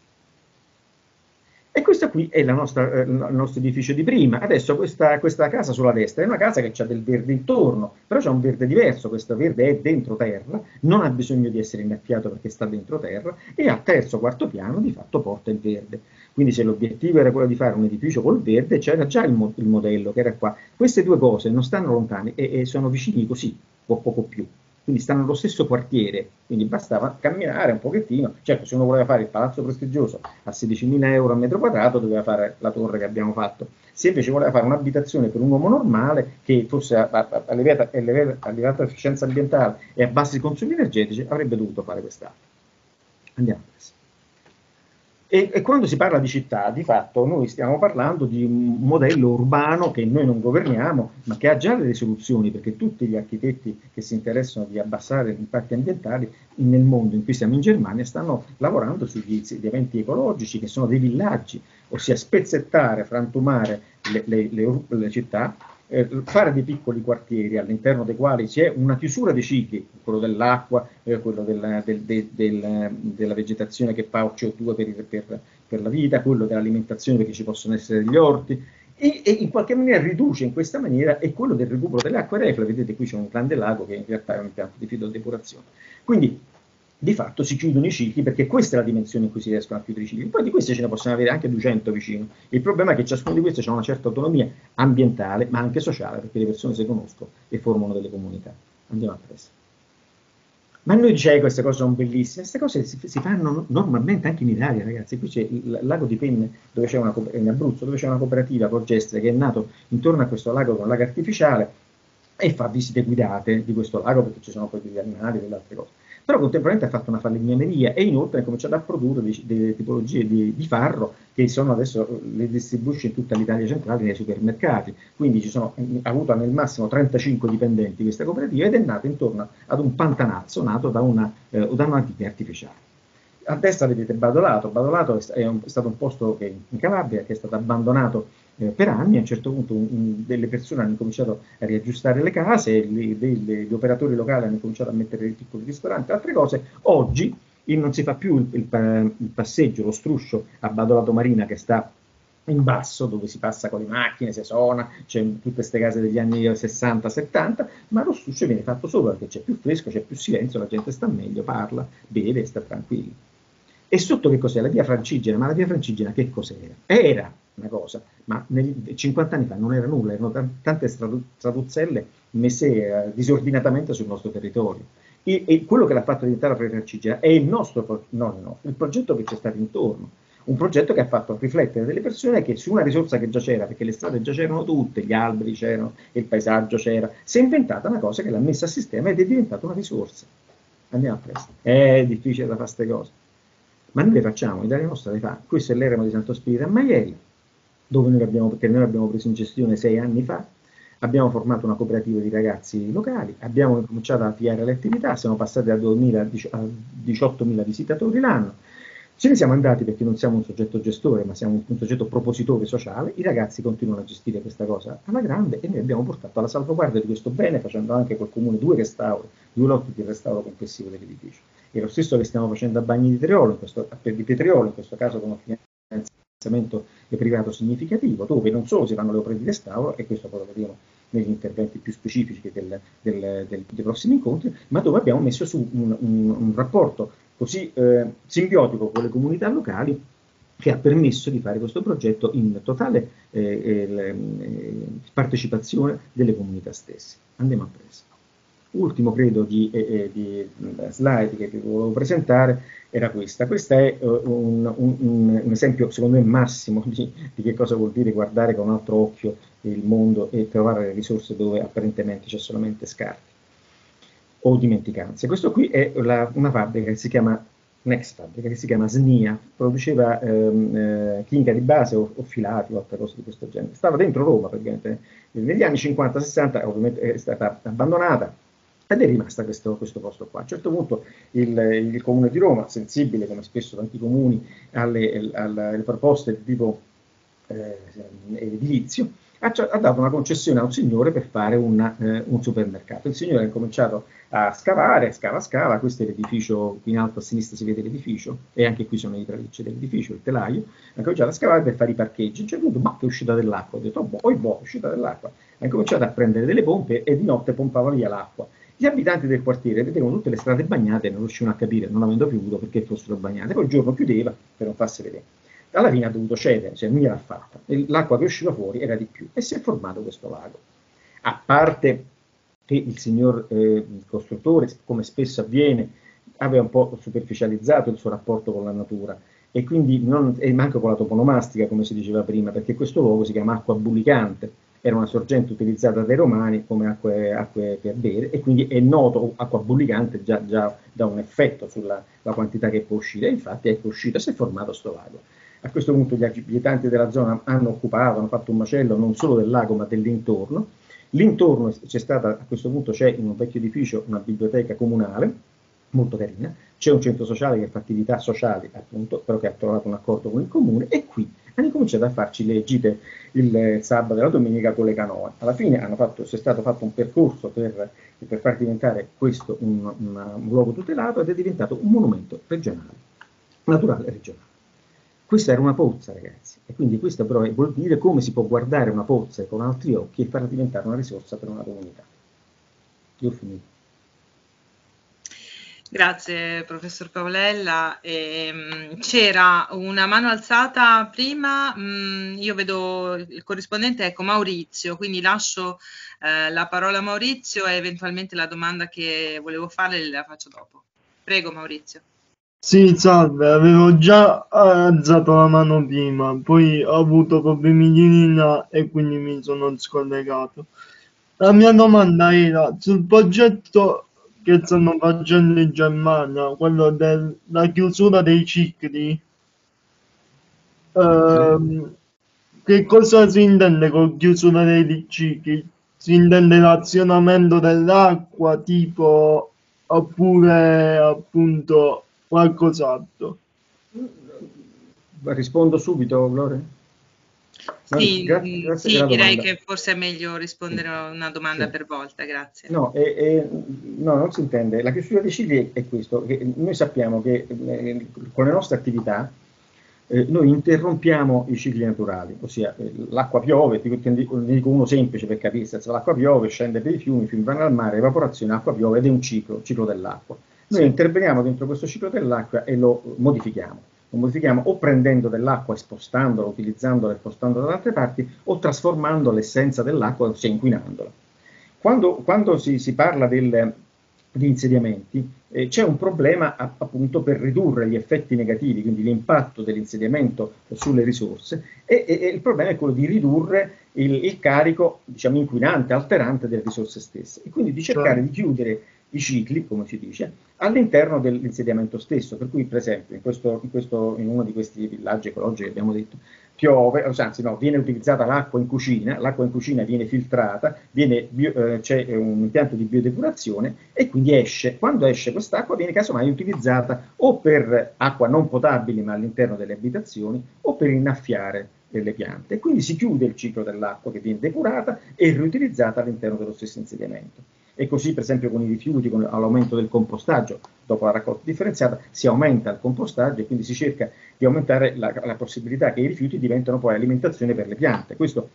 E questo qui è la nostra, eh, il nostro edificio di prima. Adesso questa, questa casa sulla destra è una casa che ha del verde intorno, però c'è un verde diverso, questo verde è dentro terra, non ha bisogno di essere innaffiato perché sta dentro terra, e al terzo quarto piano di fatto porta il verde. Quindi se l'obiettivo era quello di fare un edificio col verde, c'era già il, mo il modello che era qua. Queste due cose non stanno lontane e, e sono vicini così, o poco più. Quindi stanno nello stesso quartiere, quindi bastava camminare un pochettino. Certo, se uno voleva fare il palazzo prestigioso a sedicimila euro al metro quadrato, doveva fare la torre che abbiamo fatto. Se invece voleva fare un'abitazione per un uomo normale, che fosse a elevata efficienza ambientale e a bassi consumi energetici, avrebbe dovuto fare quest'altro. Andiamo adesso. E, e quando si parla di città, di fatto noi stiamo parlando di un modello urbano che noi non governiamo, ma che ha già delle soluzioni, perché tutti gli architetti che si interessano di abbassare gli impatti ambientali nel mondo, in cui siamo in Germania, stanno lavorando sugli eventi ecologici, che sono dei villaggi, ossia spezzettare, frantumare le, le, le, le città, Eh, fare dei piccoli quartieri all'interno dei quali c'è una chiusura dei cicli, quello dell'acqua, eh, quello della, del, del, del, della vegetazione che fa C O due per, per, per la vita, quello dell'alimentazione perché ci possono essere degli orti, e, e in qualche maniera riduce in questa maniera, e quello del recupero delle acque reflue. Vedete qui c'è un grande lago che in realtà è un impianto di fidodepurazione. Quindi di fatto si chiudono i cicli, perché questa è la dimensione in cui si riescono a chiudere i cicli. Poi di queste ce ne possono avere anche duecento vicino. Il problema è che ciascuno di queste ha una certa autonomia ambientale, ma anche sociale, perché le persone si conoscono e formano delle comunità. Andiamo adesso. Ma noi diciamo che queste cose sono bellissime. Queste cose si, si fanno normalmente anche in Italia, ragazzi. Qui c'è il lago di Penne, dove c'è una, in Abruzzo, dove c'è una cooperativa, Borgestre, che è nato intorno a questo lago, che è un lago artificiale, e fa visite guidate di questo lago, perché ci sono poi degli animali e delle altre cose. però contemporaneamente ha fatto una falegnameria e inoltre ha cominciato a produrre delle de tipologie di, di farro che sono adesso le distribuisce in tutta l'Italia centrale nei supermercati. Quindi ci sono, ha avuto nel massimo trentacinque dipendenti questa cooperativa ed è nata intorno ad un pantanazzo nato da una, eh, da una diga artificiale. A destra vedete Badolato. Badolato è, un, è stato un posto che, in Calabria che è stato abbandonato eh, per anni. A un certo punto un, delle persone hanno cominciato a riaggiustare le case, le, delle, gli operatori locali hanno cominciato a mettere dei piccoli ristoranti e altre cose. Oggi in, non si fa più il, il, il passeggio, lo struscio a Badolato Marina che sta in basso, dove si passa con le macchine, si suona, c'è tutte queste case degli anni sessanta settanta, ma lo struscio viene fatto solo perché c'è più fresco, c'è più silenzio, la gente sta meglio, parla, beve e sta tranquilla. E sotto che cos'è? La via Francigena. Ma la via Francigena che cos'era? Era una cosa, ma nel, cinquanta anni fa non era nulla, erano tante straduzzelle messe eh, disordinatamente sul nostro territorio. E, e quello che l'ha fatto diventare la via Francigena è il nostro, non il nostro, il progetto che c'è stato intorno. Un progetto che ha fatto riflettere delle persone che su una risorsa che già c'era, perché le strade già c'erano tutte, gli alberi c'erano, il paesaggio c'era, si è inventata una cosa che l'ha messa a sistema ed è diventata una risorsa. Andiamo a presto. È difficile da fare queste cose. Ma noi le facciamo, l'Italia Nostra le fa. Questo è l'eremo di Santo Spirito a Maiella, dove noi abbiamo, perché noi l'abbiamo preso in gestione sei anni fa, abbiamo formato una cooperativa di ragazzi locali, abbiamo cominciato a avviare le attività, siamo passati da duemila a diciottomila visitatori l'anno. Ce ne siamo andati perché non siamo un soggetto gestore, ma siamo un soggetto propositore sociale, i ragazzi continuano a gestire questa cosa alla grande e noi abbiamo portato alla salvaguardia di questo bene, facendo anche col comune due restauri, due lotti di restauro complessivo dell'edificio. È lo stesso che stiamo facendo a Bagni di Triolo, in questo, di Petriolo, in questo caso con un finanziamento privato significativo, dove non solo si fanno le opere di restauro, e questo poi lo vedremo negli interventi più specifici del, del, del, dei prossimi incontri, ma dove abbiamo messo su un, un, un rapporto così eh, simbiotico con le comunità locali, che ha permesso di fare questo progetto in totale eh, eh, partecipazione delle comunità stesse. Andiamo a presto. Ultimo credo di, eh, di slide che vi volevo presentare era questa. Questa è uh, un, un, un esempio secondo me massimo di, di che cosa vuol dire guardare con un altro occhio il mondo e trovare le risorse dove apparentemente c'è solamente scarti o dimenticanze. Questo qui è la, una fabbrica che si chiama Next Fabbrica, che si chiama S N I A, produceva ehm, eh, chimica di base o, o filati o altre cose di questo genere. Stava dentro Roma praticamente, negli anni cinquanta sessanta ovviamente è stata abbandonata, ed è rimasta questo, questo posto qua. A un certo punto il, il Comune di Roma, sensibile come spesso tanti comuni alle, alle, alle proposte di tipo eh, edilizio, ha, ha dato una concessione a un signore per fare una, eh, un supermercato. Il signore ha cominciato a scavare, scava, scava, questo è l'edificio, qui in alto a sinistra si vede l'edificio, e anche qui sono i tralicci dell'edificio, il telaio, ha cominciato a scavare per fare i parcheggi. A un certo punto, ma che è uscita dell'acqua, ha detto, oh boh, oh boh, è uscita dell'acqua. Ha cominciato a prendere delle pompe e di notte pompava via l'acqua. Gli abitanti del quartiere vedevano tutte le strade bagnate e non riuscivano a capire, non avendo piovuto, perché fossero bagnate. Poi il giorno chiudeva per non farsi vedere. Alla fine ha dovuto cedere, cioè non gliel'ha fatta. L'acqua che usciva fuori era di più e si è formato questo lago. A parte che il signor eh, costruttore, come spesso avviene, aveva un po' superficializzato il suo rapporto con la natura e quindi non, e manco con la toponomastica, come si diceva prima, perché questo luogo si chiama acqua bullicante. Era una sorgente utilizzata dai romani come acque, acque per bere e quindi è noto acqua bullicante già, già da un effetto sulla la quantità che può uscire. Infatti è uscita e si è formato sto lago. A questo punto gli abitanti della zona hanno occupato, hanno fatto un macello non solo del lago ma dell'intorno. L'intorno c'è stata, a questo punto c'è in un vecchio edificio una biblioteca comunale, molto carina, c'è un centro sociale che fa attività sociali appunto, però che ha trovato un accordo con il comune e qui hanno cominciato a farci le gite il sabato e la domenica con le canoe. Alla fine hanno fatto, c'è stato fatto un percorso per, per far diventare questo un, un, un luogo tutelato ed è diventato un monumento regionale, naturale regionale. Questa era una pozza, ragazzi, e quindi questo però vuol dire come si può guardare una pozza con altri occhi e farla diventare una risorsa per una comunità. Io ho finito. Grazie professor Paolella, ehm, c'era una mano alzata prima, mh, io vedo il corrispondente, ecco Maurizio, quindi lascio eh, la parola a Maurizio e eventualmente la domanda che volevo fare la faccio dopo. Prego Maurizio. Sì, salve, avevo già alzato la mano prima, poi ho avuto problemi di linea e quindi mi sono scollegato. La mia domanda era sul progetto che stanno facendo in Germania, quello della chiusura dei cicli. Eh, che cosa si intende con chiusura dei cicli? Si intende razionamento dell'acqua, tipo, oppure appunto qualcos'altro? Rispondo subito, Lore. Sì, grazie, grazie sì direi che forse è meglio rispondere a una domanda sì. per volta, grazie. No, e, e, no, non si intende. La chiusura dei cicli è questo, che noi sappiamo che eh, con le nostre attività eh, noi interrompiamo i cicli naturali, ossia eh, l'acqua piove, ti, ti dico uno semplice per capirsi, l'acqua piove, scende per i fiumi, i fiumi vanno al mare, evaporazione, acqua piove ed è un ciclo, ciclo dell'acqua. Noi sì. interveniamo dentro questo ciclo dell'acqua e lo modifichiamo. Lo modifichiamo o prendendo dell'acqua e spostandola, utilizzandola e spostandola da altre parti, o trasformando l'essenza dell'acqua, ossia inquinandola. Quando, quando si, si parla del, di insediamenti, eh, c'è un problema a, appunto per ridurre gli effetti negativi, quindi l'impatto dell'insediamento sulle risorse, e, e, e il problema è quello di ridurre il, il carico, diciamo, inquinante, alterante delle risorse stesse, e quindi di cercare cioè. di chiudere i cicli, come si dice, all'interno dell'insediamento stesso. Per cui, per esempio, in, questo, in, questo, in uno di questi villaggi ecologici che abbiamo detto, piove, anzi no, viene utilizzata l'acqua in cucina, l'acqua in cucina viene filtrata, viene, eh, c'è un impianto di biodepurazione e quindi esce. Quando esce quest'acqua viene casomai utilizzata o per acqua non potabile ma all'interno delle abitazioni o per innaffiare delle piante. Quindi si chiude il ciclo dell'acqua che viene depurata e riutilizzata all'interno dello stesso insediamento. E così per esempio con i rifiuti, con l'aumento del compostaggio, dopo la raccolta differenziata si aumenta il compostaggio e quindi si cerca di aumentare la, la possibilità che i rifiuti diventano poi alimentazione per le piante. Questo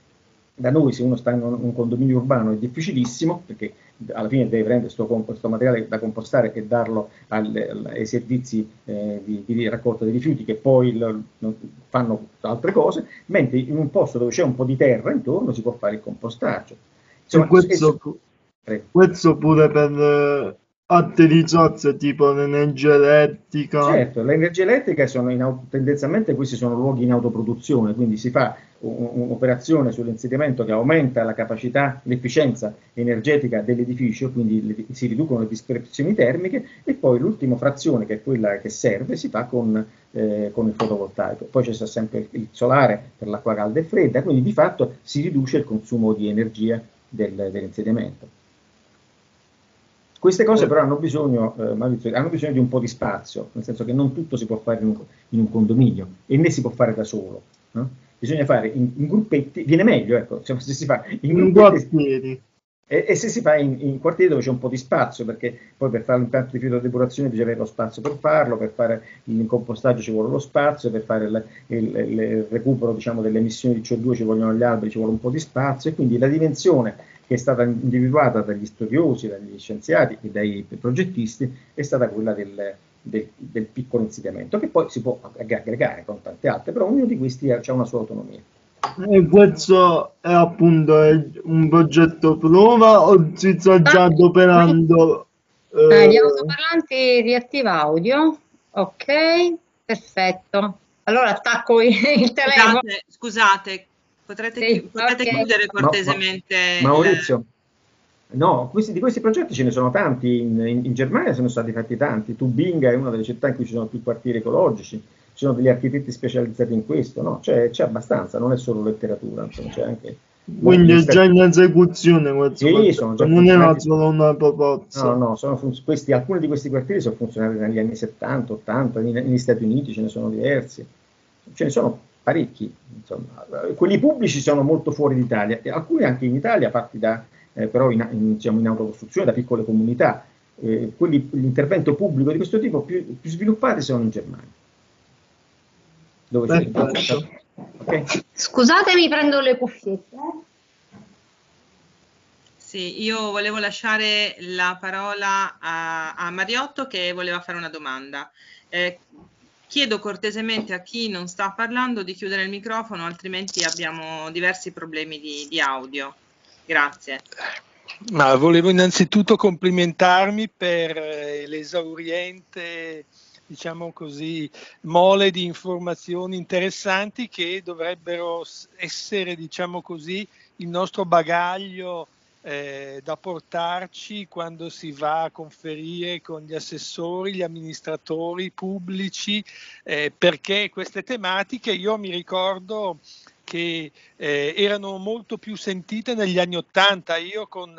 da noi, se uno sta in un condominio urbano, è difficilissimo, perché alla fine deve prendere questo materiale da compostare e darlo al, ai servizi eh, di, di raccolta dei rifiuti, che poi lo, fanno altre cose, mentre in un posto dove c'è un po' di terra intorno si può fare il compostaggio. Insomma, questo... è, questo pure per altre risorse tipo l'energia elettrica. Certo, l'energia elettrica sono in, tendenzialmente questi sono luoghi in autoproduzione, quindi si fa un'operazione sull'insediamento che aumenta la capacità, l'efficienza energetica dell'edificio, quindi le, si riducono le dispersioni termiche e poi l'ultima frazione, che è quella che serve, si fa con, eh, con il fotovoltaico. Poi c'è sempre il solare per l'acqua calda e fredda, quindi di fatto si riduce il consumo di energia del, dell'insediamento. Queste cose però hanno bisogno, eh, Maurizio, hanno bisogno di un po' di spazio, nel senso che non tutto si può fare in un, in un condominio e né si può fare da solo. No? Bisogna fare in, in gruppetti, viene meglio, ecco, cioè, se si fa in, in gruppetti e, e se si fa in, in quartieri dove c'è un po' di spazio, perché poi per fare l'impianto di fiotodepurazione bisogna avere lo spazio per farlo, per fare il compostaggio ci vuole lo spazio, per fare il, il, il recupero, diciamo, delle emissioni di C O due ci vogliono gli alberi, ci vuole un po' di spazio, e quindi la dimensione che è stata individuata dagli studiosi, dagli scienziati e dai progettisti, è stata quella del, del, del piccolo insediamento, che poi si può aggregare con tante altre, però ognuno di questi ha una sua autonomia. E questo è appunto un progetto prova o si sta già adoperando? Eh... Eh, gli altoparlanti di attiva audio, ok, perfetto. Allora attacco il telefono. Scusate, scusate. Potrete, sì, potete okay. chiudere cortesemente. Ma, ma, Maurizio, no, questi, di questi progetti ce ne sono tanti, in, in, in Germania sono stati fatti tanti, Tubinga è una delle città in cui ci sono più quartieri ecologici, ci sono degli architetti specializzati in questo, no? C'è abbastanza, non è solo letteratura, insomma, c'è anche... Quindi è già in esecuzione questo, sì, sono già non era solo una proposta. No, no, sono questi, alcuni di questi quartieri sono funzionati negli anni settanta, ottanta, negli Stati Uniti ce ne sono diversi, ce ne sono parecchi, insomma. Quelli pubblici sono molto fuori d'Italia, alcuni anche in Italia, fatti da, eh, però in, in, diciamo, in autocostruzione, da piccole comunità. Eh, quelli, l'intervento pubblico di questo tipo più, più sviluppati sono in Germania. Dove si rinforza, okay? Scusatemi, prendo le cuffiette. Sì, io volevo lasciare la parola a, a Mariotto, che voleva fare una domanda. Eh, Chiedo cortesemente a chi non sta parlando di chiudere il microfono, altrimenti abbiamo diversi problemi di, di audio. Grazie. Ma volevo innanzitutto complimentarmi per l'esauriente, diciamo così, mole di informazioni interessanti che dovrebbero essere, diciamo così, il nostro bagaglio eh, da portarci quando si va a conferire con gli assessori, gli amministratori pubblici, eh, perché queste tematiche io mi ricordo che eh, erano molto più sentite negli anni Ottanta. Io con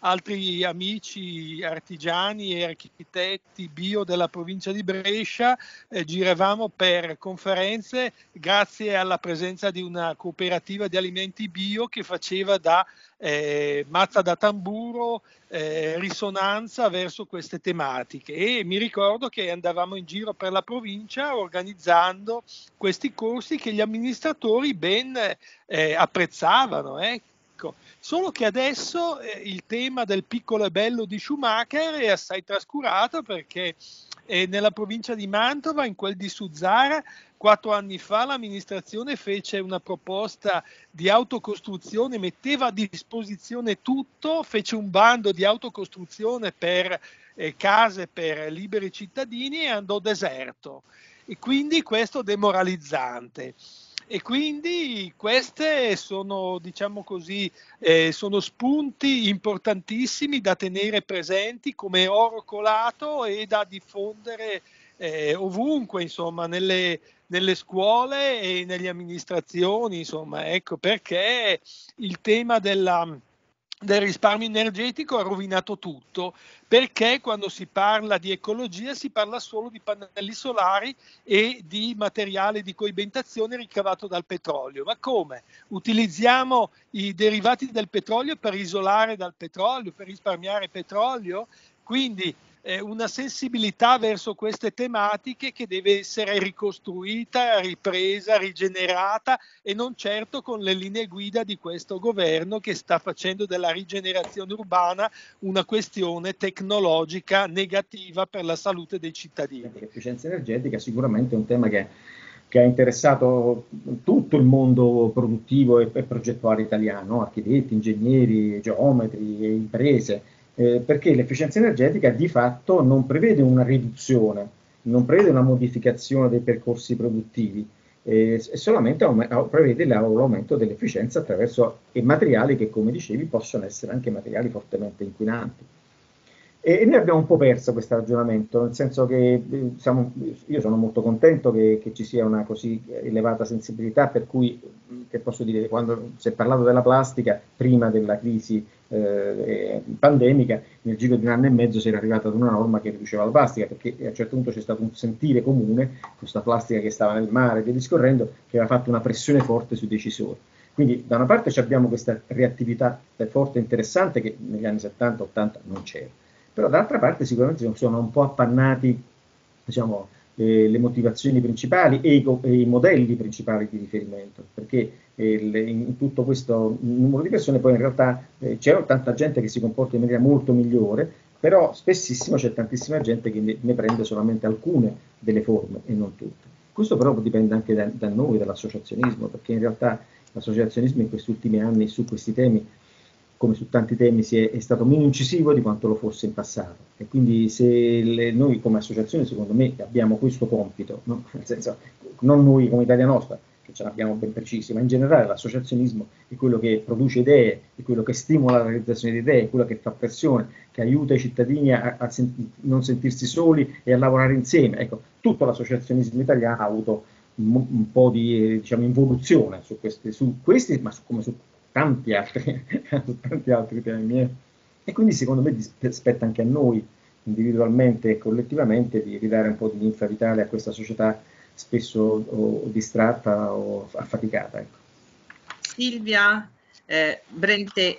altri amici artigiani e architetti bio della provincia di Brescia eh, giravamo per conferenze grazie alla presenza di una cooperativa di alimenti bio che faceva da eh, mazza da tamburo, eh, risonanza verso queste tematiche, e mi ricordo che andavamo in giro per la provincia organizzando questi corsi che gli amministratori ben Eh, apprezzavano, ecco. Solo che adesso eh, il tema del piccolo e bello di Schumacher è assai trascurato, perché eh, nella provincia di Mantova, in quel di Suzzara, quattro anni fa l'amministrazione fece una proposta di autocostruzione, metteva a disposizione tutto, fece un bando di autocostruzione per eh, case per liberi cittadini e andò deserto, e quindi questo demoralizzante. E quindi queste sono, diciamo così, eh, sono spunti importantissimi da tenere presenti come oro colato e da diffondere eh, ovunque, insomma, nelle, nelle scuole e nelle amministrazioni, insomma, ecco, perché il tema della, del risparmio energetico ha rovinato tutto, perché quando si parla di ecologia si parla solo di pannelli solari e di materiale di coibentazione ricavato dal petrolio. Ma come? Utilizziamo i derivati del petrolio per isolare dal petrolio, per risparmiare petrolio? Quindi eh, una sensibilità verso queste tematiche che deve essere ricostruita, ripresa, rigenerata, e non certo con le linee guida di questo governo che sta facendo della rigenerazione urbana una questione tecnologica negativa per la salute dei cittadini. L'efficienza energetica sicuramente è un tema che, che ha interessato tutto il mondo produttivo e, e progettuale italiano, architetti, ingegneri, geometri e imprese. Eh, perché l'efficienza energetica di fatto non prevede una riduzione, non prevede una modificazione dei percorsi produttivi, eh, solamente prevede l'aumento dell'efficienza attraverso i materiali che, come dicevi, possono essere anche materiali fortemente inquinanti. E, e noi abbiamo un po' perso questo ragionamento, nel senso che eh, siamo, io sono molto contento che, che ci sia una così elevata sensibilità, per cui, che posso dire, quando si è parlato della plastica prima della crisi Eh, pandemica, nel giro di un anno e mezzo si era arrivata ad una norma che riduceva la plastica, perché a un certo punto c'è stato un sentire comune, questa plastica che stava nel mare e via discorrendo, che aveva fatto una pressione forte sui decisori. Quindi da una parte abbiamo questa reattività forte e interessante che negli anni settanta ottanta non c'era, però dall'altra parte sicuramente sono un po' appannati, diciamo, eh, le motivazioni principali e i, e i modelli principali di riferimento, perché in tutto questo numero di persone poi in realtà eh, c'è tanta gente che si comporta in maniera molto migliore, però spessissimo c'è tantissima gente che ne, ne prende solamente alcune delle forme e non tutte. Questo però dipende anche da, da noi, dall'associazionismo, perché in realtà l'associazionismo in questi ultimi anni su questi temi, come su tanti temi, si è, è stato meno incisivo di quanto lo fosse in passato, e quindi se le, noi come associazione, secondo me, abbiamo questo compito, no? Nel senso, non noi come Italia Nostra, che ce l'abbiamo ben precisi, ma in generale l'associazionismo è quello che produce idee, è quello che stimola la realizzazione di idee, è quello che fa pressione, che aiuta i cittadini a, a senti, non sentirsi soli e a lavorare insieme. Ecco, tutto l'associazionismo italiano ha avuto un, un po' di eh, diciamo, involuzione su questi, su questi ma su, come su tanti altri, su tanti altri temi. E quindi secondo me spetta anche a noi, individualmente e collettivamente, di ridare un po' di linfa vitale a questa società spesso o distratta o affaticata. Ecco. Silvia eh, Brente,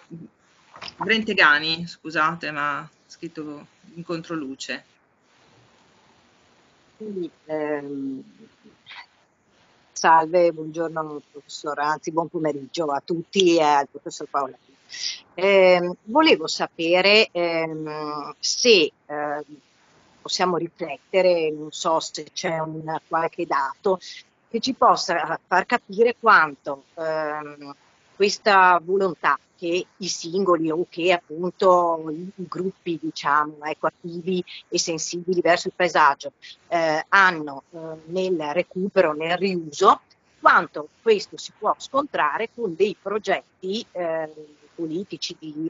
Brentegani, scusate, ma ho scritto in controluce. Quindi, ehm, salve, buongiorno professor, anzi buon pomeriggio a tutti e al professor Paolella. Eh, volevo sapere ehm, se... Eh, possiamo riflettere, non so se c'è un qualche dato che ci possa far capire quanto ehm, questa volontà che i singoli o che appunto i, i gruppi, diciamo, ecco, attivi e sensibili verso il paesaggio eh, hanno eh, nel recupero, nel riuso, quanto questo si può scontrare con dei progetti eh, politici di,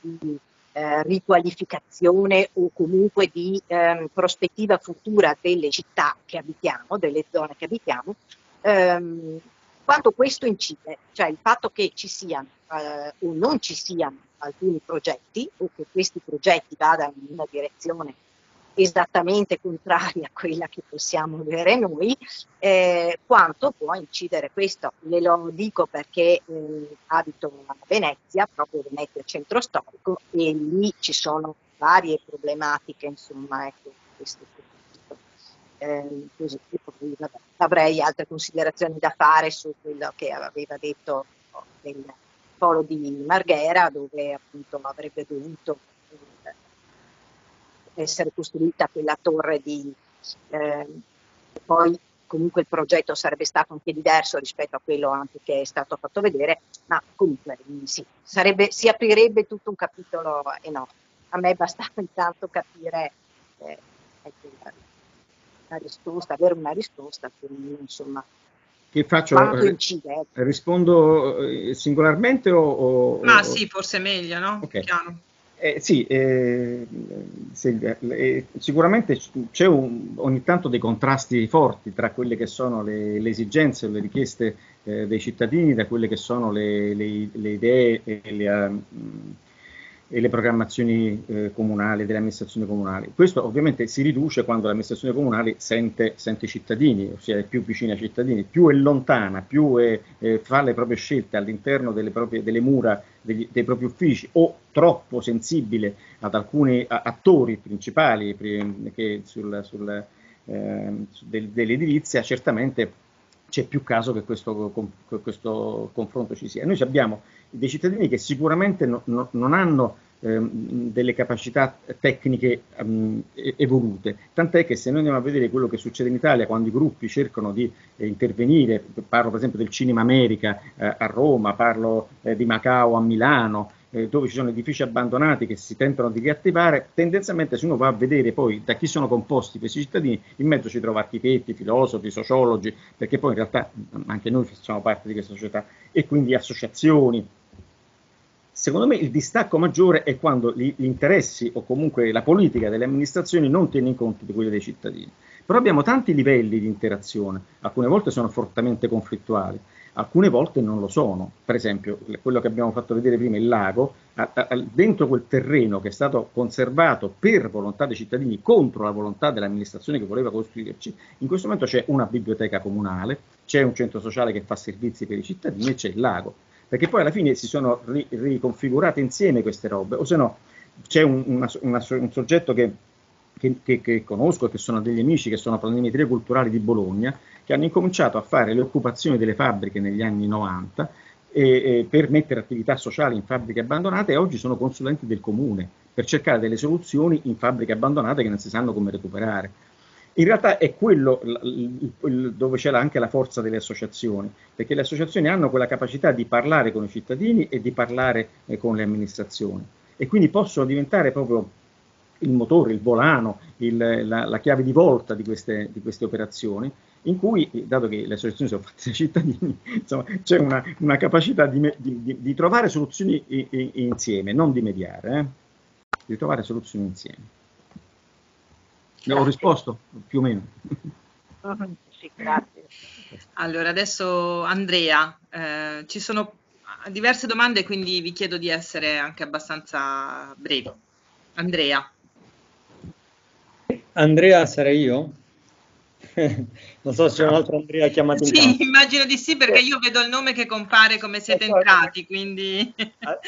di eh, riqualificazione o comunque di eh, prospettiva futura delle città che abitiamo, delle zone che abitiamo, ehm, quanto questo incide, cioè il fatto che ci siano eh, o non ci siano alcuni progetti o che questi progetti vadano in una direzione esattamente contraria a quella che possiamo avere noi, eh, quanto può incidere questo. Le lo dico perché eh, abito a Venezia, proprio Venezia centro storico, e lì ci sono varie problematiche, insomma, ecco, questo, questo. Eh, così, poi, vabbè, avrei altre considerazioni da fare su quello che aveva detto del polo di Marghera, dove appunto avrebbe dovuto essere costruita quella torre di, eh, poi comunque il progetto sarebbe stato anche diverso rispetto a quello anche che è stato fatto vedere, ma comunque sì, sarebbe, si aprirebbe tutto un capitolo enorme. A me bastava intanto capire eh, la, la risposta, avere una risposta, quindi insomma. Che faccio? Incide? Rispondo singolarmente o, o? Ma sì, forse è meglio, no? Okay. Piano. Eh, sì, eh, Silvia, eh, sicuramente c'è ogni tanto dei contrasti forti tra quelle che sono le, le esigenze, le richieste eh, dei cittadini, da quelle che sono le, le, le idee e le, uh, e le programmazioni eh, comunali, delle amministrazioni comunali. Questo ovviamente si riduce quando l'amministrazione comunale sente, sente i cittadini, ossia è più vicina ai cittadini, più è lontana, più è, eh, fa le proprie scelte all'interno delle, delle mura degli, dei propri uffici, o troppo sensibile ad alcuni attori principali che sul, sul, eh, del, dell'edilizia, certamente c'è più caso che questo, che questo confronto ci sia. Noi abbiamo dei cittadini che sicuramente no, no, non hanno eh, delle capacità tecniche um, evolute, tant'è che se noi andiamo a vedere quello che succede in Italia quando i gruppi cercano di eh, intervenire, parlo per esempio del Cinema America eh, a Roma, parlo eh, di Macao a Milano, eh, dove ci sono edifici abbandonati che si tentano di riattivare, tendenzialmente se uno va a vedere poi da chi sono composti questi cittadini, in mezzo ci trova architetti, filosofi, sociologi, perché poi in realtà anche noi facciamo parte di questa società, e quindi associazioni. Secondo me il distacco maggiore è quando gli interessi o comunque la politica delle amministrazioni non tiene in conto di quelli dei cittadini. Però abbiamo tanti livelli di interazione, alcune volte sono fortemente conflittuali, alcune volte non lo sono. Per esempio quello che abbiamo fatto vedere prima, il lago, a, a, dentro quel terreno che è stato conservato per volontà dei cittadini contro la volontà dell'amministrazione che voleva costruirci, in questo momento c'è una biblioteca comunale, c'è un centro sociale che fa servizi per i cittadini e c'è il lago. Perché poi alla fine si sono ri, riconfigurate insieme queste robe, o se no c'è un, una, una, un soggetto che, che, che, che conosco, che sono degli amici che sono animatori culturali di Bologna, che hanno incominciato a fare le occupazioni delle fabbriche negli anni novanta e, e per mettere attività sociali in fabbriche abbandonate, e oggi sono consulenti del comune per cercare delle soluzioni in fabbriche abbandonate che non si sanno come recuperare. In realtà è quello dove c'è anche la forza delle associazioni, perché le associazioni hanno quella capacità di parlare con i cittadini e di parlare con le amministrazioni, e quindi possono diventare proprio il motore, il volano, il, la, la chiave di volta di queste, di queste operazioni, in cui, dato che le associazioni sono fatte dai cittadini, c'è una, una capacità di, di, di trovare soluzioni insieme, non di mediare, eh? di trovare soluzioni insieme. Ho risposto più o meno. Sì, grazie. Allora, adesso Andrea, eh, ci sono diverse domande, quindi vi chiedo di essere anche abbastanza brevi. Andrea. Andrea sarei io? Non so se c'è un altro Andrea chiamato in campo. Sì, immagino di sì, perché io vedo il nome che compare come siete entrati, quindi...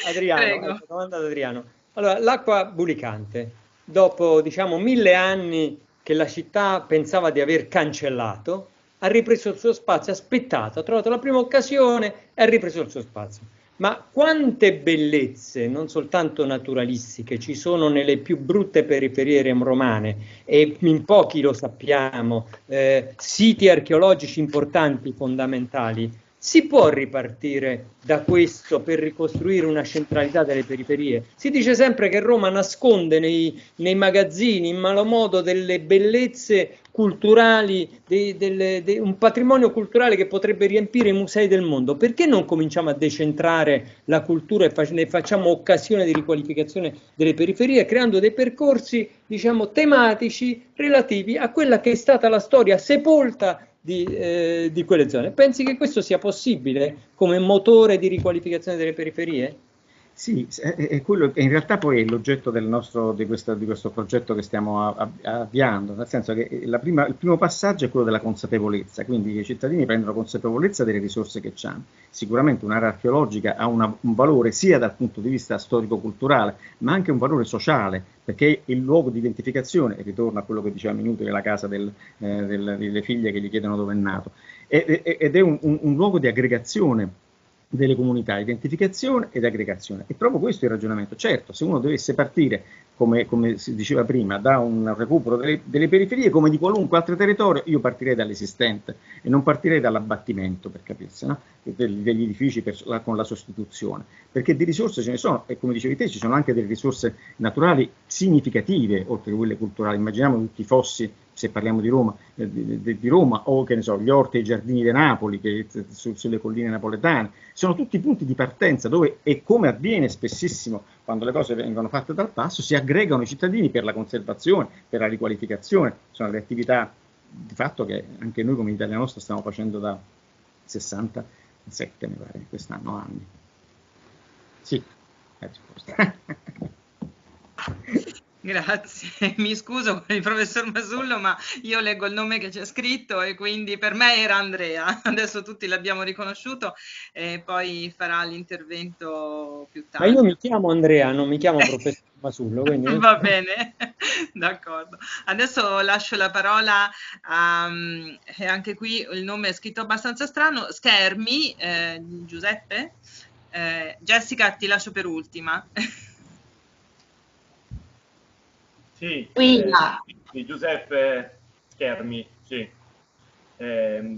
Adriano, domanda ad Adriano. Allora, l'acqua bulicante. Dopo, diciamo, mille anni che la città pensava di aver cancellato, ha ripreso il suo spazio, ha aspettato, ha trovato la prima occasione e ha ripreso il suo spazio. Ma quante bellezze, non soltanto naturalistiche, ci sono nelle più brutte periferie romane, e in pochi lo sappiamo, eh, siti archeologici importanti, fondamentali. Si può ripartire da questo per ricostruire una centralità delle periferie? Si dice sempre che Roma nasconde nei, nei magazzini in malo modo delle bellezze culturali, dei, delle, de, un patrimonio culturale che potrebbe riempire i musei del mondo. Perché non cominciamo a decentrare la cultura e fac- ne facciamo occasione di riqualificazione delle periferie, creando dei percorsi, diciamo, tematici relativi a quella che è stata la storia sepolta Di, eh, di quelle zone? Pensi che questo sia possibile come motore di riqualificazione delle periferie? Sì, è quello, in realtà poi è l'oggetto del nostro, di, questo, di questo progetto che stiamo avviando, nel senso che la prima, il primo passaggio è quello della consapevolezza, quindi i cittadini prendono consapevolezza delle risorse che hanno. Sicuramente un'area archeologica ha una, un valore sia dal punto di vista storico-culturale, ma anche un valore sociale, perché è il luogo di identificazione, e ritorno a quello che diceva Minuti, della casa del, eh, del, delle figlie che gli chiedono dove è nato, e, e, ed è un, un, un luogo di aggregazione delle comunità, identificazione ed aggregazione. E proprio questo è il ragionamento. Certo, se uno dovesse partire, come, come si diceva prima, da un recupero delle, delle periferie, come di qualunque altro territorio, io partirei dall'esistente e non partirei dall'abbattimento, per capirsi, no? degli, degli edifici per, la, con la sostituzione, perché di risorse ce ne sono, e come dicevi te ci sono anche delle risorse naturali significative, oltre che quelle culturali. Immaginiamo tutti i fossi, se parliamo di Roma, eh, di, di Roma, o che ne so, gli orti e i giardini di Napoli, che, su, sulle colline napoletane, sono tutti punti di partenza dove, e come avviene spessissimo quando le cose vengono fatte dal passo, si aggregano i cittadini per la conservazione, per la riqualificazione. Sono le attività di fatto che anche noi come Italia Nostra stiamo facendo da sessantasette, mi pare, quest'anno, anni. Sì, la risposta. Grazie, mi scuso con il professor Masullo, ma io leggo il nome che c'è scritto e quindi per me era Andrea, adesso tutti l'abbiamo riconosciuto e poi farà l'intervento più tardi. Ma io mi chiamo Andrea, non mi chiamo professor Masullo, quindi... Va bene, d'accordo. Adesso lascio la parola a, e anche qui il nome è scritto abbastanza strano, Schermi, eh, Giuseppe, eh, Jessica ti lascio per ultima. Sì, eh, sì, Giuseppe Schermi, sì. Eh,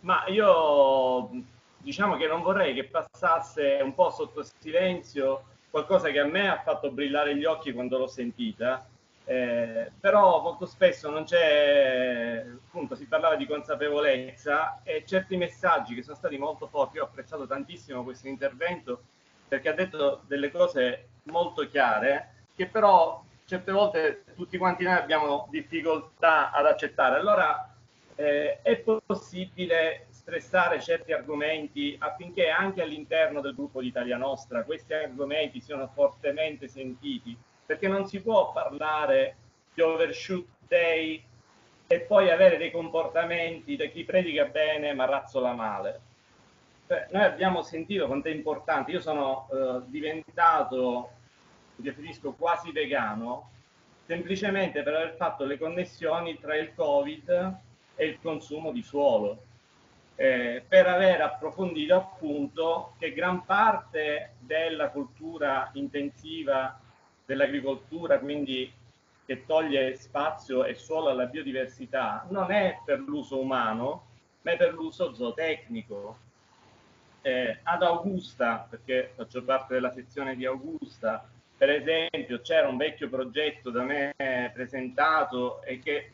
ma io diciamo che non vorrei che passasse un po' sotto silenzio qualcosa che a me ha fatto brillare gli occhi quando l'ho sentita, eh, però molto spesso non c'è, appunto si parlava di consapevolezza e certi messaggi che sono stati molto forti. Io ho apprezzato tantissimo questo intervento perché ha detto delle cose molto chiare che però... certe volte tutti quanti noi abbiamo difficoltà ad accettare. Allora eh, è possibile stressare certi argomenti affinché anche all'interno del gruppo di Italia Nostra questi argomenti siano fortemente sentiti, perché non si può parlare di overshoot day e poi avere dei comportamenti da chi predica bene ma razzola male. Cioè, noi abbiamo sentito quanto è importante. Io sono eh, diventato... mi definisco quasi vegano, semplicemente per aver fatto le connessioni tra il Covid e il consumo di suolo, eh, per aver approfondito appunto che gran parte della coltura intensiva dell'agricoltura, quindi che toglie spazio e suolo alla biodiversità, non è per l'uso umano, ma è per l'uso zootecnico. Eh, ad Augusta, perché faccio parte della sezione di Augusta, per esempio c'era un vecchio progetto da me presentato e che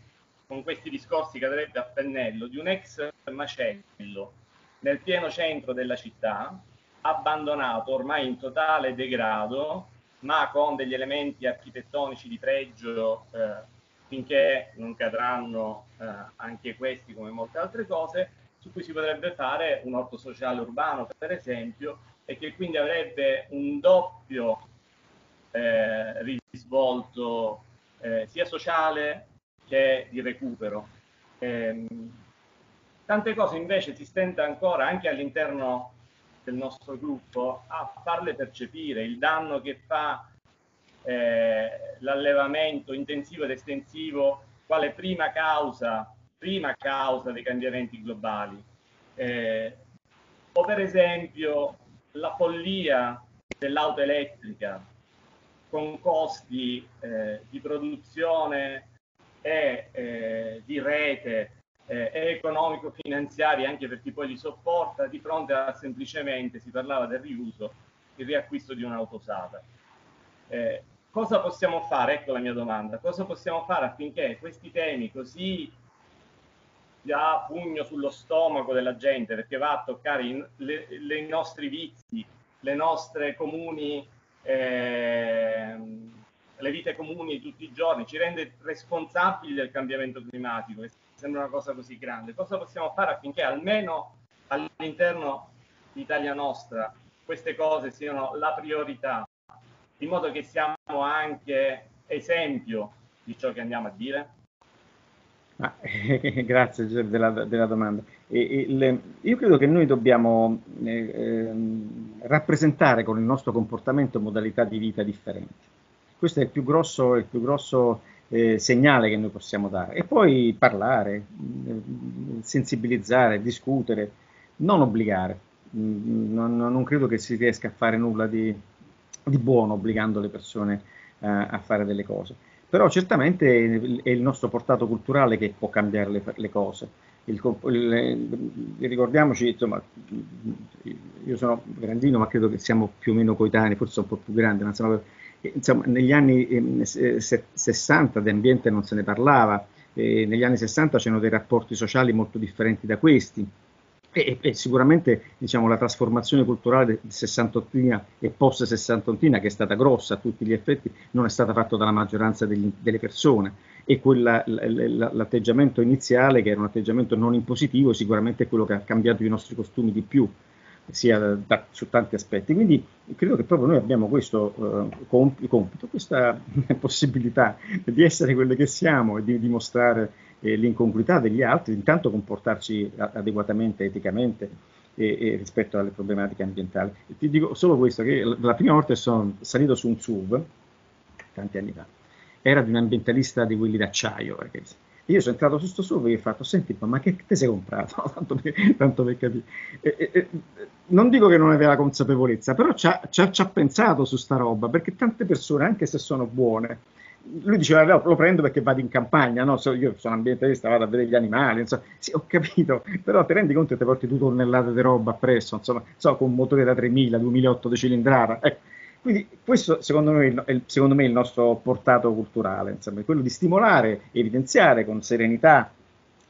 con questi discorsi cadrebbe a pennello, di un ex macello nel pieno centro della città, abbandonato ormai in totale degrado, ma con degli elementi architettonici di pregio eh, finché non cadranno eh, anche questi come molte altre cose, su cui si potrebbe fare un orto sociale urbano per esempio, e che quindi avrebbe un doppio Eh, risvolto eh, sia sociale che di recupero. Eh, tante cose invece si stenta ancora anche all'interno del nostro gruppo a farle percepire, il danno che fa eh, l'allevamento intensivo ed estensivo quale prima causa, prima causa dei cambiamenti globali, eh, o per esempio la follia dell'auto elettrica con costi eh, di produzione e eh, di rete eh, economico-finanziari anche per chi poi li sopporta, di fronte a semplicemente, si parlava del riuso, il riacquisto di un'auto usata. Eh, cosa possiamo fare? Ecco la mia domanda. Cosa possiamo fare affinché questi temi così dà pugno sullo stomaco della gente, perché va a toccare i le, le nostri vizi, le nostre comuni, eh, le vite comuni di tutti i giorni, ci rende responsabili del cambiamento climatico, che sembra una cosa così grande. Cosa possiamo fare affinché almeno all'interno di Italia Nostra queste cose siano la priorità, in modo che siamo anche esempio di ciò che andiamo a dire? Ah, eh, grazie Giuseppe della, della domanda. E, il, io credo che noi dobbiamo eh, eh, rappresentare con il nostro comportamento modalità di vita differenti. Questo è il più grosso, il più grosso eh, segnale che noi possiamo dare. E poi parlare, eh, sensibilizzare, discutere, non obbligare. Mm, non, non credo che si riesca a fare nulla di, di buono obbligando le persone eh, a fare delle cose. Però certamente è il nostro portato culturale che può cambiare le, le cose. Il, il, ricordiamoci, insomma, io sono grandino, ma credo che siamo più o meno coetanei, forse un po' più grandi, ma insomma, insomma negli anni eh, sessanta di ambiente non se ne parlava, eh, negli anni sessanta c'erano dei rapporti sociali molto differenti da questi, e, e sicuramente diciamo, la trasformazione culturale sessantottina e post sessantottina, che è stata grossa a tutti gli effetti, non è stata fatta dalla maggioranza degli, delle persone, e quella, l'atteggiamento iniziale, che era un atteggiamento non impositivo, sicuramente è quello che ha cambiato i nostri costumi di più, sia da, su tanti aspetti. Quindi credo che proprio noi abbiamo questo eh, comp- compito, questa possibilità di essere quello che siamo e di dimostrare eh, l'incongruità degli altri, intanto comportarci adeguatamente, eticamente e, e rispetto alle problematiche ambientali. E ti dico solo questo, che la prima volta che sono salito su un S U V, tanti anni fa, era di un ambientalista di quelli d'acciaio, perché io sono entrato su sto S U V e ho fatto: senti, ma che te sei comprato? Tanto per, tanto per capire. E, e, e, non dico che non aveva la consapevolezza, però ci ha pensato su sta roba, perché tante persone, anche se sono buone, lui diceva: no, lo prendo perché vado in campagna, no? So, io sono ambientalista, vado a vedere gli animali, insomma. Sì, ho capito, però ti rendi conto che ti porti due tonnellate di roba appresso, insomma, so, con un motore da tremila, duemilaottocento cilindrata, ecco. Quindi questo secondo me, è, secondo me è il nostro portato culturale, insomma, è quello di stimolare, evidenziare con serenità,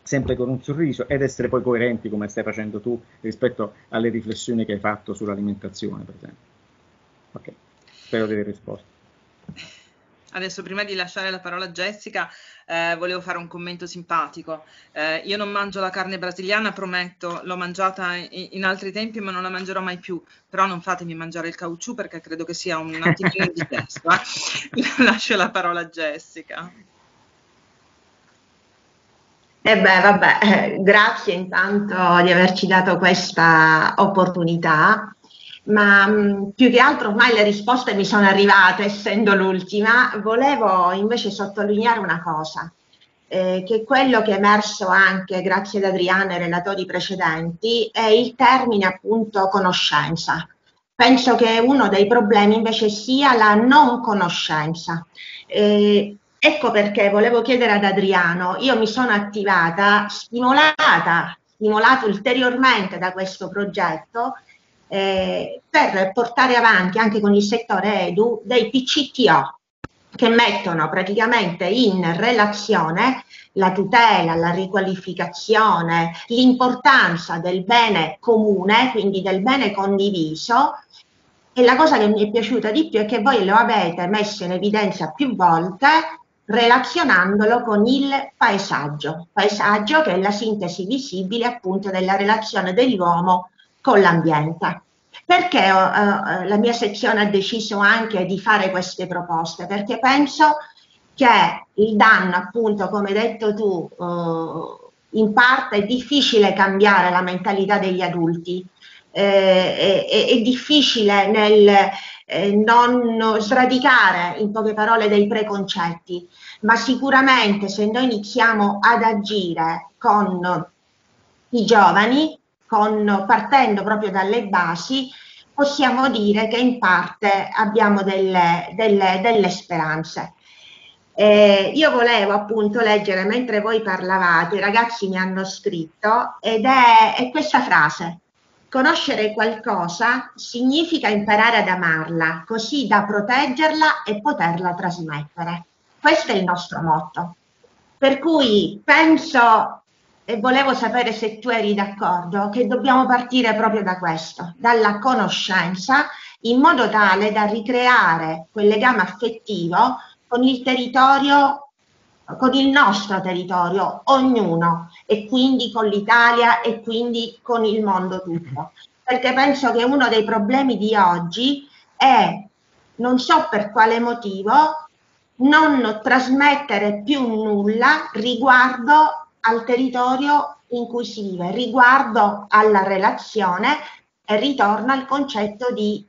sempre con un sorriso, ed essere poi coerenti come stai facendo tu rispetto alle riflessioni che hai fatto sull'alimentazione, per esempio. Ok, spero di aver risposto. Adesso, prima di lasciare la parola a Jessica, eh, volevo fare un commento simpatico. Eh, io non mangio la carne brasiliana, prometto, l'ho mangiata in, in altri tempi, ma non la mangerò mai più. Però non fatemi mangiare il caucciù, perché credo che sia un attimino di testa. Lascio la parola a Jessica. E beh, vabbè, grazie intanto di averci dato questa opportunità. Ma mh, più che altro ormai le risposte mi sono arrivate, essendo l'ultima. Volevo invece sottolineare una cosa, eh, che quello che è emerso anche grazie ad Adriano e ai relatori precedenti è il termine appunto conoscenza. Penso che uno dei problemi invece sia la non conoscenza. Eh, ecco perché volevo chiedere ad Adriano, io mi sono attivata, stimolata, stimolata ulteriormente da questo progetto, Eh, per portare avanti anche con il settore edu dei P C T O, che mettono praticamente in relazione la tutela, la riqualificazione, l'importanza del bene comune, quindi del bene condiviso. E la cosa che mi è piaciuta di più è che voi lo avete messo in evidenza più volte relazionandolo con il paesaggio, paesaggio che è la sintesi visibile appunto della relazione dell'uomo con l'ambiente. Perché eh, la mia sezione ha deciso anche di fare queste proposte? Perché penso che il danno, appunto, come hai detto tu, eh, in parte è difficile cambiare la mentalità degli adulti, eh, è, è difficile nel eh, non sradicare, in poche parole, dei preconcetti, ma sicuramente se noi iniziamo ad agire con i giovani, Con, partendo proprio dalle basi, possiamo dire che in parte abbiamo delle, delle, delle speranze. Eh, io volevo appunto leggere, mentre voi parlavate, i ragazzi mi hanno scritto, ed è, è questa frase: conoscere qualcosa significa imparare ad amarla, così da proteggerla e poterla trasmettere. Questo è il nostro motto. Per cui penso e volevo sapere se tu eri d'accordo che dobbiamo partire proprio da questo, dalla conoscenza, in modo tale da ricreare quel legame affettivo con il territorio, con il nostro territorio, ognuno, e quindi con l'Italia e quindi con il mondo tutto. Perché penso che uno dei problemi di oggi è, non so per quale motivo, non trasmettere più nulla riguardo al territorio in cui si vive, riguardo alla relazione, e ritorna al concetto di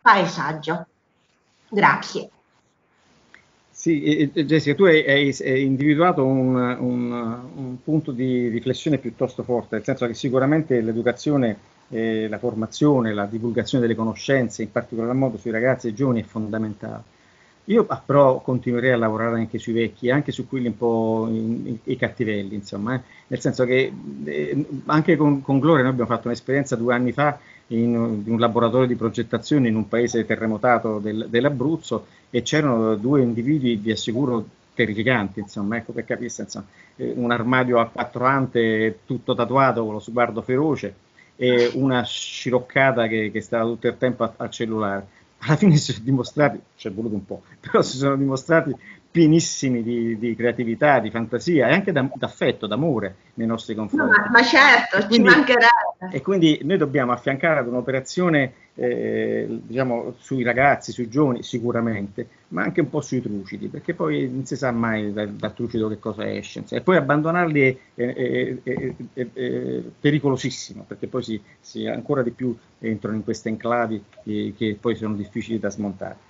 paesaggio. Grazie. Sì, Jessica, tu hai, hai individuato un, un, un punto di riflessione piuttosto forte, nel senso che sicuramente l'educazione, eh, la formazione, la divulgazione delle conoscenze, in particolar modo sui ragazzi e giovani, è fondamentale. Io però continuerei a lavorare anche sui vecchi, anche su quelli un po' in, in, i cattivelli, insomma, eh? Nel senso che eh, anche con, con Gloria noi abbiamo fatto un'esperienza due anni fa in, in un laboratorio di progettazione in un paese terremotato del, dell'Abruzzo, e c'erano due individui, vi assicuro, terrificanti, insomma, ecco, per capirsi, insomma, eh, un armadio a quattro ante tutto tatuato con lo sguardo feroce e una sciroccata che, che stava tutto il tempo al cellulare. Alla fine si sono dimostrati, c'è voluto un po', però si sono dimostrati pienissimi di, di creatività, di fantasia e anche d'affetto, d'amore nei nostri confronti. No, ma, ma certo, e quindi, ci mancherà. E quindi noi dobbiamo affiancare ad un'operazione, eh, diciamo, sui ragazzi, sui giovani sicuramente, ma anche un po' sui trucidi, perché poi non si sa mai dal, dal trucido che cosa esce. E poi abbandonarli è, è, è, è, è, è pericolosissimo, perché poi si, si ancora di più entrano in queste enclavi che, che poi sono difficili da smontare.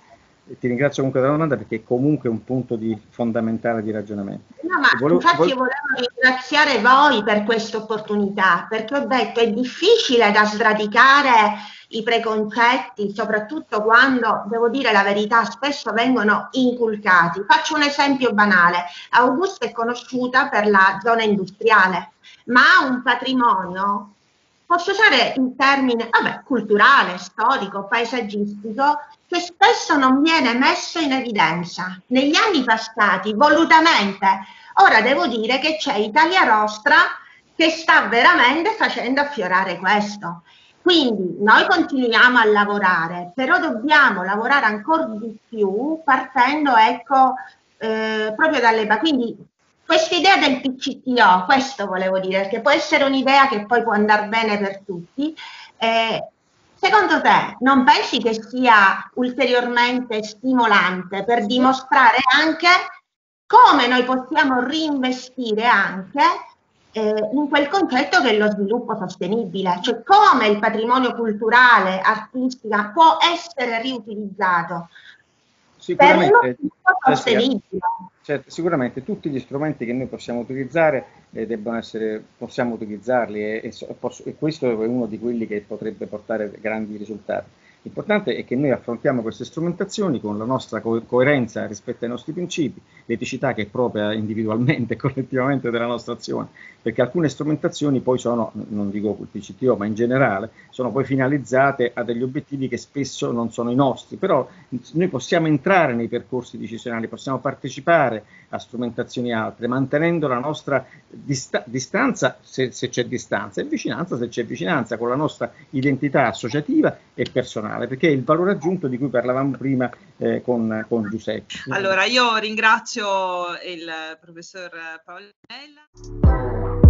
Ti ringrazio comunque della domanda, perché è comunque un punto di fondamentale di ragionamento. No, ma volevo, infatti volevo... volevo ringraziare voi per questa opportunità, perché ho detto è difficile da sradicare i preconcetti, soprattutto quando, devo dire la verità, spesso vengono inculcati. Faccio un esempio banale. Augusta è conosciuta per la zona industriale, ma ha un patrimonio, posso usare il termine, vabbè, culturale, storico, paesaggistico, che spesso non viene messo in evidenza negli anni passati volutamente. Ora devo dire che c'è Italia Nostra che sta veramente facendo affiorare questo. Quindi noi continuiamo a lavorare, però dobbiamo lavorare ancora di più partendo, ecco, eh, proprio dalle basi. Quindi questa idea del P C T O, questo volevo dire, che può essere un'idea che poi può andare bene per tutti. Eh, Secondo te non pensi che sia ulteriormente stimolante per dimostrare anche come noi possiamo reinvestire anche eh, in quel concetto che è lo sviluppo sostenibile, cioè come il patrimonio culturale, artistica può essere riutilizzato per lo sviluppo sostenibile? Certo, sicuramente tutti gli strumenti che noi possiamo utilizzare e debbano essere, possiamo utilizzarli e, e, posso, e questo è uno di quelli che potrebbe portare grandi risultati. L'importante è che noi affrontiamo queste strumentazioni con la nostra co coerenza rispetto ai nostri principi, l'eticità che è propria individualmente e collettivamente della nostra azione, perché alcune strumentazioni poi sono, non dico il P C T O, ma in generale, sono poi finalizzate a degli obiettivi che spesso non sono i nostri, però noi possiamo entrare nei percorsi decisionali, possiamo partecipare a strumentazioni altre, mantenendo la nostra dista distanza, se, se c'è distanza, e vicinanza, se c'è vicinanza, con la nostra identità associativa e personale, perché è il valore aggiunto di cui parlavamo prima eh, con, con Giuseppe. Allora, io ringrazio il professor Paolella.